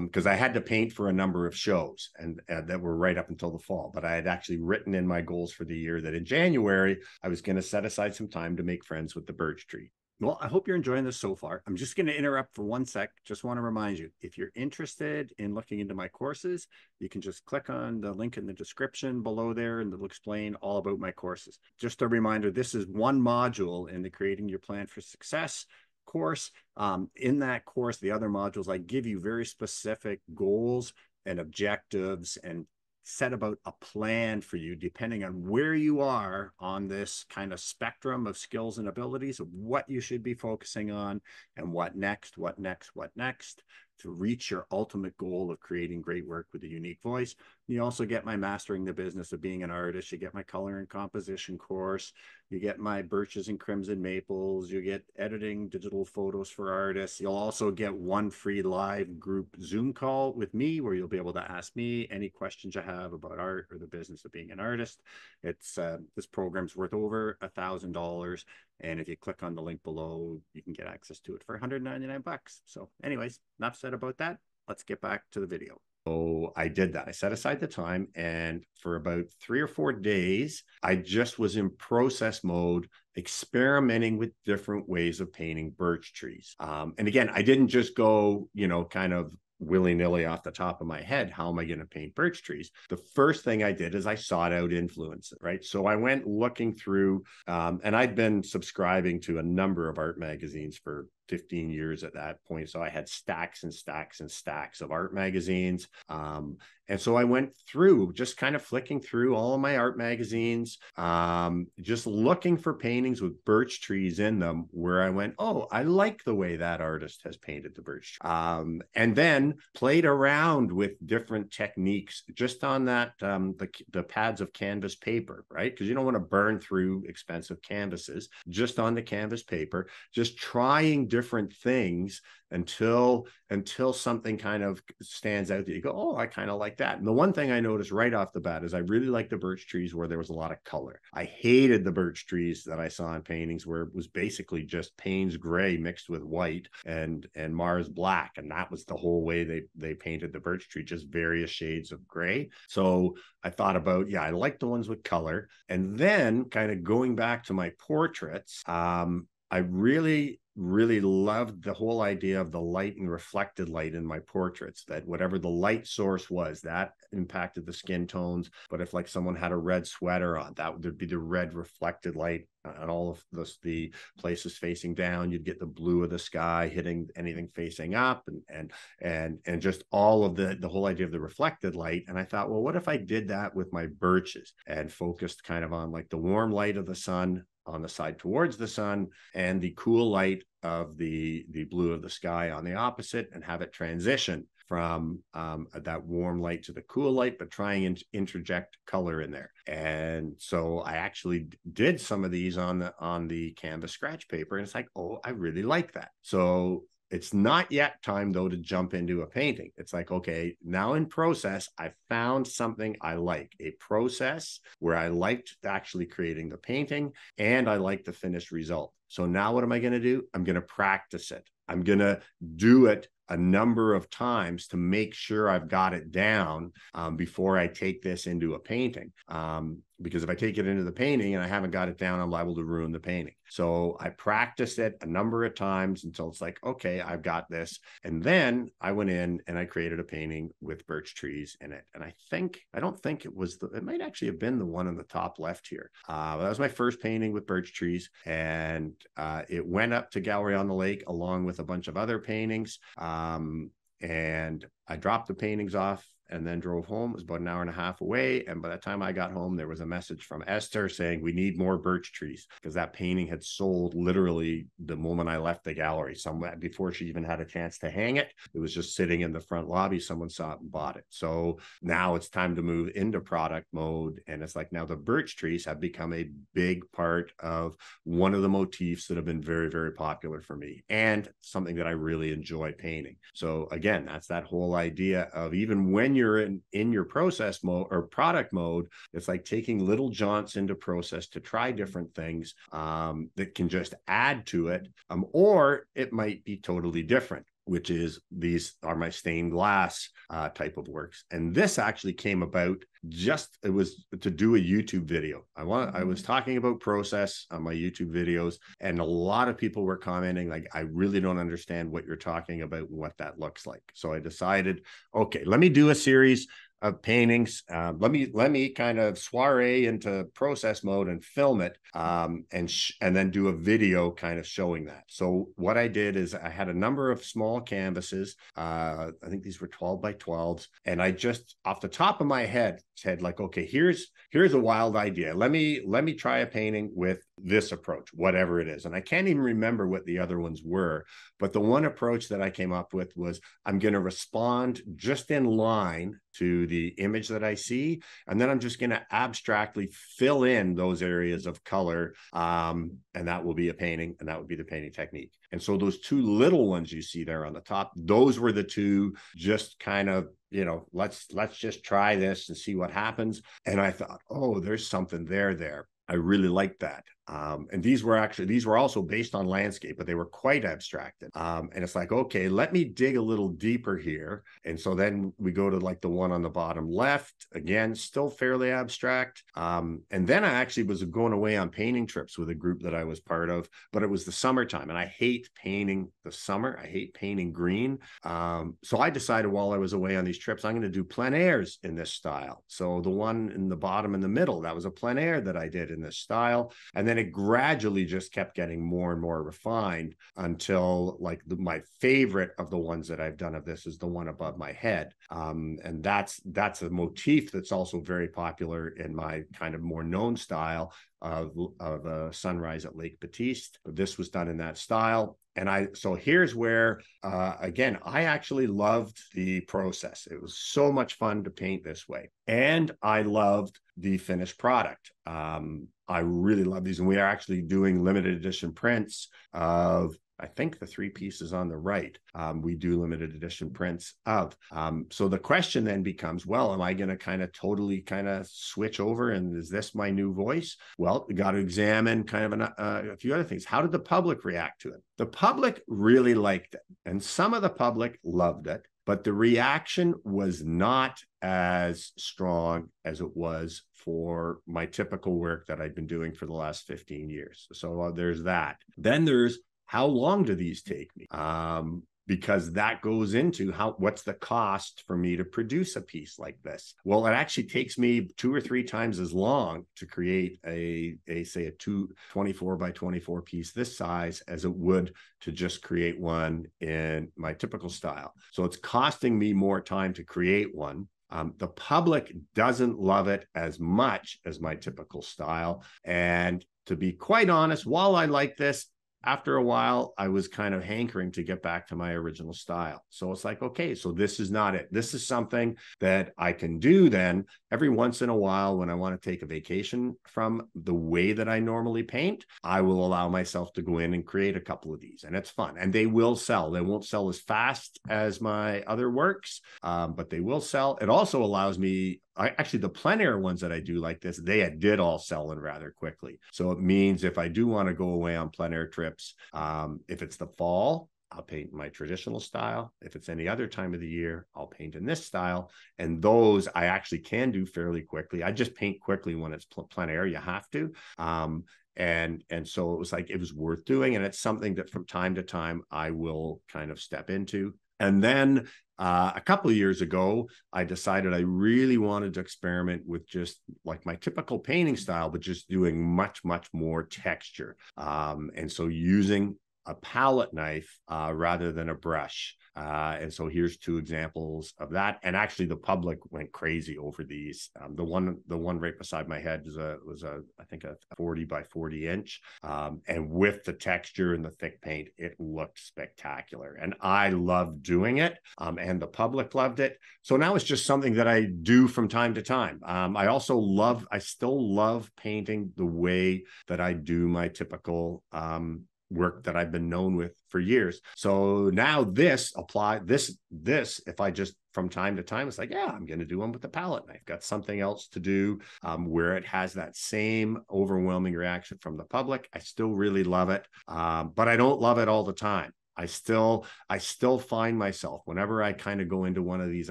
because um, I had to paint for a number of shows and uh, that were right up until the fall. But I had actually written in my goals for the year that in January, I was going to set aside some time to make friends with the birch tree. Well, I hope you're enjoying this so far. I'm just going to interrupt for one sec. Just want to remind you, if you're interested in looking into my courses, you can just click on the link in the description below there and it'll explain all about my courses. Just a reminder, this is one module in the Creating Your Plan for Success course. Um, in that course, the other modules, I give you very specific goals and objectives and set about a plan for you, depending on where you are on this kind of spectrum of skills and abilities of what you should be focusing on and what next, what next, what next to reach your ultimate goal of creating great work with a unique voice. You also get my Mastering the Business of Being an Artist. You get my Color and Composition course. You get my Birches and Crimson Maples. You get Editing Digital Photos for Artists. You'll also get one free live group Zoom call with me where you'll be able to ask me any questions you have about art or the business of being an artist. It's uh, this program's worth over one thousand dollars. And if you click on the link below, you can get access to it for one hundred ninety-nine bucks. So anyways, enough said about that. Let's get back to the video. So I did that. I set aside the time, and for about three or four days, I just was in process mode, experimenting with different ways of painting birch trees. Um, and again, I didn't just go, you know, kind of willy-nilly off the top of my head, how am I going to paint birch trees? The first thing I did is I sought out influences, right? So I went looking through, um, and I'd been subscribing to a number of art magazines for fifteen years at that point. So I had stacks and stacks and stacks of art magazines. Um, and so I went through, just kind of flicking through all of my art magazines, um, just looking for paintings with birch trees in them, where I went, oh, I like the way that artist has painted the birch tree. Um, and then played around with different techniques just on that, um, the, the pads of canvas paper, right? Because you don't want to burn through expensive canvases. Just on the canvas paper, just trying different things until until something kind of stands out that you go, oh, I kind of like that. And the one thing I noticed right off the bat is I really liked the birch trees where there was a lot of color. I hated the birch trees that I saw in paintings where it was basically just Payne's gray mixed with white and and Mars black, and that was the whole way they they painted the birch tree, just various shades of gray. So I thought about, yeah, I like the ones with color. And then kind of going back to my portraits, um, I really really loved the whole idea of the light and reflected light in my portraits, that whatever the light source was, that impacted the skin tones. But if like someone had a red sweater on, that would be the red reflected light on all of the, the places facing down. You'd get the blue of the sky hitting anything facing up, and and and and just all of the the whole idea of the reflected light. And I thought, well, what if I did that with my birches and focused kind of on like the warm light of the sun on the side towards the sun and the cool light of the the blue of the sky on the opposite, and have it transition from um, that warm light to the cool light, but trying and interject color in there. And so I actually did some of these on the on the canvas scratch paper, and it's like, oh, I really like that. So it's not yet time, though, to jump into a painting. It's like, okay, now in process, I found something I like, a process where I liked actually creating the painting and I liked the finished result. So now what am I going to do? I'm going to practice it. I'm going to do it a number of times to make sure I've got it down um, before I take this into a painting. Um, because if I take it into the painting and I haven't got it down, I'm liable to ruin the painting. So I practiced it a number of times until it's like, okay, I've got this. And then I went in and I created a painting with birch trees in it. And I think, I don't think it was, the, it might actually have been the one on the top left here. Uh, that was my first painting with birch trees. And uh, it went up to Gallery on the Lake along with a bunch of other paintings. Um, and I dropped the paintings off and then drove home. It was about an hour and a half away. And by the time I got home, there was a message from Esther saying, we need more birch trees, because that painting had sold literally the moment I left the gallery. Somewhere before she even had a chance to hang it, it was just sitting in the front lobby. Someone saw it and bought it. So now it's time to move into product mode. And it's like, now the birch trees have become a big part of one of the motifs that have been very, very popular for me, and something that I really enjoy painting. So again, that's that whole idea of, even when you're in in your process mode or product mode, it's like taking little jaunts into process to try different things um, that can just add to it, um, or it might be totally different, which is, these are my stained glass uh, type of works. And this actually came about just, it was to do a YouTube video. I want, I was talking about process on my YouTube videos, and a lot of people were commenting, like, I really don't understand what you're talking about and what that looks like. So I decided, okay, let me do a series of paintings. Um, let me let me kind of soiree into process mode and film it, um, and sh and then do a video kind of showing that. So what I did is I had a number of small canvases. Uh, I think these were twelve by twelves, and I just off the top of my head said, like, okay, here's here's a wild idea. Let me let me try a painting with this approach, whatever it is. And I can't even remember what the other ones were, but the one approach that I came up with was, I'm going to respond just in line to the image that I see, and then I'm just going to abstractly fill in those areas of color, um, and that will be a painting, and that would be the painting technique. And so those two little ones you see there on the top, those were the two just kind of, you know, let's let's just try this and see what happens. And I thought, oh, there's something there there. I really liked that. Um, and these were actually, these were also based on landscape, but they were quite abstracted. Um, and it's like, okay, let me dig a little deeper here. And so then we go to like the one on the bottom left, again, still fairly abstract. Um, and then I actually was going away on painting trips with a group that I was part of, but it was the summertime and I hate painting the summer. I hate painting green. Um, so I decided while I was away on these trips, I'm going to do plein airs in this style. So the one in the bottom in the middle, that was a plein air that I did in this style. And then And it gradually just kept getting more and more refined until like the, my favorite of the ones that I've done of this is the one above my head. Um, and that's that's a motif that's also very popular in my kind of more known style of, of a sunrise at Lake Batiste. This was done in that style. And I, so here's where, uh, again, I actually loved the process. It was so much fun to paint this way. And I loved the finished product. Um, I really love these. And we are actually doing limited edition prints of, I think, the three pieces on the right. Um, we do limited edition prints of. Um, so the question then becomes, well, am I going to kind of totally kind of switch over? And is this my new voice? Well, we got to examine kind of an, uh, a few other things. How did the public react to it? The public really liked it. And some of the public loved it. But the reaction was not as strong as it was for my typical work that I've been doing for the last fifteen years. So uh, there's that. Then there's, how long do these take me? Um, because that goes into how, what's the cost for me to produce a piece like this? Well, it actually takes me two or three times as long to create a, a say, a two twenty-four by twenty-four piece this size as it would to just create one in my typical style. So it's costing me more time to create one. Um, the public doesn't love it as much as my typical style. And to be quite honest, while I like this, after a while, I was kind of hankering to get back to my original style. So it's like, okay, so this is not it. This is something that I can do then every once in a while when I want to take a vacation from the way that I normally paint. I will allow myself to go in and create a couple of these, and it's fun. And they will sell. They won't sell as fast as my other works, um, but they will sell. It also allows me... I, actually, the plein air ones that I do like this, they did all sell in rather quickly. So it means if I do want to go away on plein air trips, um, if it's the fall, I'll paint my traditional style. If it's any other time of the year, I'll paint in this style. And those I actually can do fairly quickly. I just paint quickly when it's pl- plein air. You have to. Um, And and so it was like, it was worth doing. And it's something that from time to time, I will kind of step into. And then uh, a couple of years ago, I decided I really wanted to experiment with just like my typical painting style, but just doing much, much more texture. Um, and so using a palette knife uh, rather than a brush. Uh, and so here's two examples of that. And actually the public went crazy over these. Um, the one, the one right beside my head was a, was a, I think a forty by forty inch. Um, and with the texture and the thick paint, it looked spectacular. And I loved doing it. Um, and the public loved it. So now it's just something that I do from time to time. Um, I also love, I still love painting the way that I do my typical, um, work that I've been known with for years. So now this apply this, this, if I just from time to time, it's like, yeah, I'm going to do one with the palette knife. Got something else to do um, where it has that same overwhelming reaction from the public. I still really love it, um, but I don't love it all the time. I still, I still find myself whenever I kind of go into one of these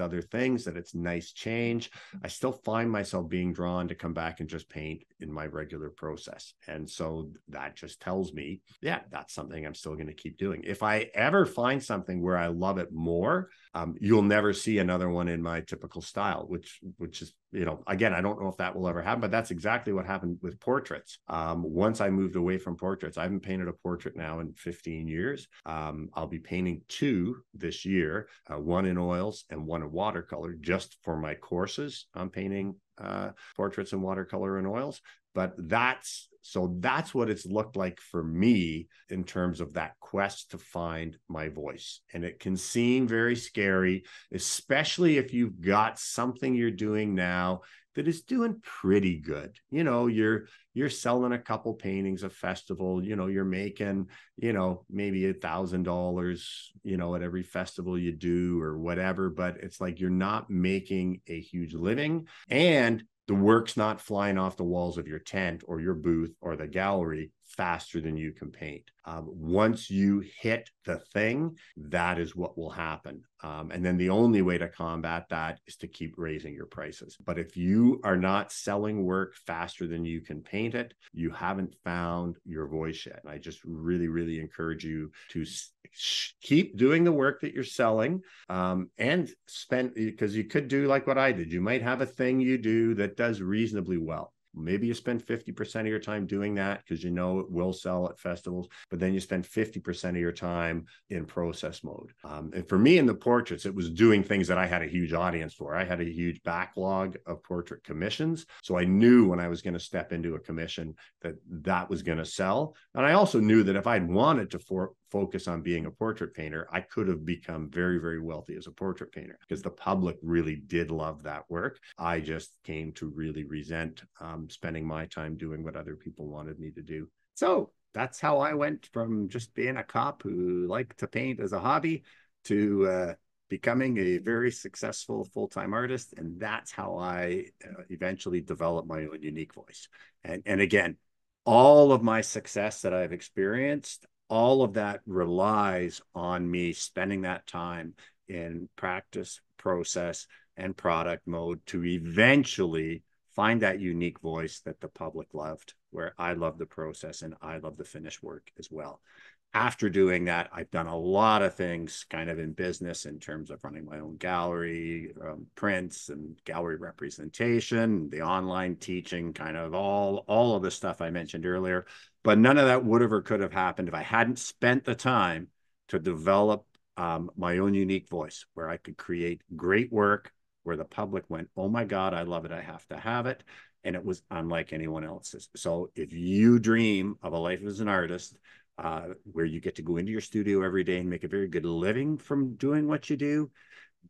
other things that it's nice change. I still find myself being drawn to come back and just paint in my regular process. And so that just tells me, yeah, that's something I'm still going to keep doing. If I ever find something where I love it more, um, you'll never see another one in my typical style, which, which is, you know, again, I don't know if that will ever happen, but that's exactly what happened with portraits. Um, once I moved away from portraits, I haven't painted a portrait now in fifteen years. Um, I'll be painting two this year, uh, one in oils and one in watercolor, just for my courses. I'm painting uh, portraits in watercolor and oils, but that's, so that's what it's looked like for me in terms of that quest to find my voice. And it can seem very scary, especially if you've got something you're doing now that is doing pretty good. You know, you're you're selling a couple paintings, a festival, you know, you're making, you know, maybe a thousand dollars, you know, at every festival you do or whatever, but it's like, you're not making a huge living. And The work's not flying off the walls of your tent or your booth or the gallery faster than you can paint. Um, once you hit the thing, that is what will happen. Um, and then the only way to combat that is to keep raising your prices. But if you are not selling work faster than you can paint it, you haven't found your voice yet. And I just really, really encourage you to keep doing the work that you're selling um, and spend, because you could do like what I did. You might have a thing you do that does reasonably well. Maybe you spend fifty percent of your time doing that because you know it will sell at festivals, but then you spend fifty percent of your time in process mode. Um, and for me in the portraits, it was doing things that I had a huge audience for. I had a huge backlog of portrait commissions. So I knew when I was going to step into a commission that that was going to sell. And I also knew that if I'd wanted to for focus on being a portrait painter, I could have become very, very wealthy as a portrait painter because the public really did love that work. I just came to really resent um, spending my time doing what other people wanted me to do. So that's how I went from just being a cop who liked to paint as a hobby to uh, becoming a very successful full-time artist. And that's how I uh, eventually developed my own unique voice. And, and again, all of my success that I've experienced, all of that relies on me spending that time in practice, process, and product mode to eventually find that unique voice that the public loved, where I love the process and I love the finished work as well. After doing that, I've done a lot of things kind of in business in terms of running my own gallery, um, prints and gallery representation, the online teaching, kind of all, all of the stuff I mentioned earlier. But none of that would have or could have happened if I hadn't spent the time to develop um, my own unique voice, where I could create great work, where the public went, oh my God, I love it, I have to have it. And it was unlike anyone else's. So if you dream of a life as an artist, uh, where you get to go into your studio every day and make a very good living from doing what you do,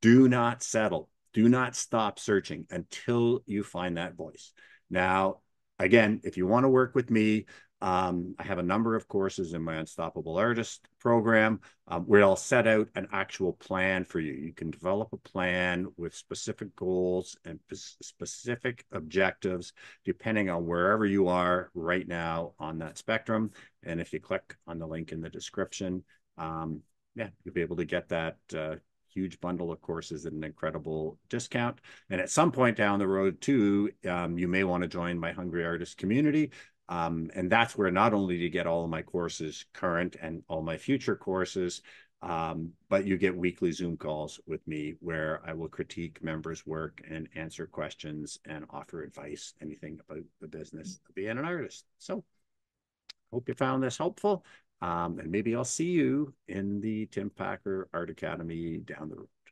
do not settle. Do not stop searching until you find that voice. Now, again, if you want to work with me, Um, I have a number of courses in my Unstoppable Artist program um, where I'll set out an actual plan for you. You can develop a plan with specific goals and specific objectives, depending on wherever you are right now on that spectrum. And if you click on the link in the description, um, yeah, you'll be able to get that uh, huge bundle of courses at an incredible discount. And at some point down the road too, um, you may want to join my Hungry Artist community. Um, and that's where not only do you get all of my courses current and all my future courses, um, but you get weekly Zoom calls with me where I will critique members' work and answer questions and offer advice, anything about the business of being an artist. So hope you found this helpful. Um, and maybe I'll see you in the Tim Packer Art Academy down the road.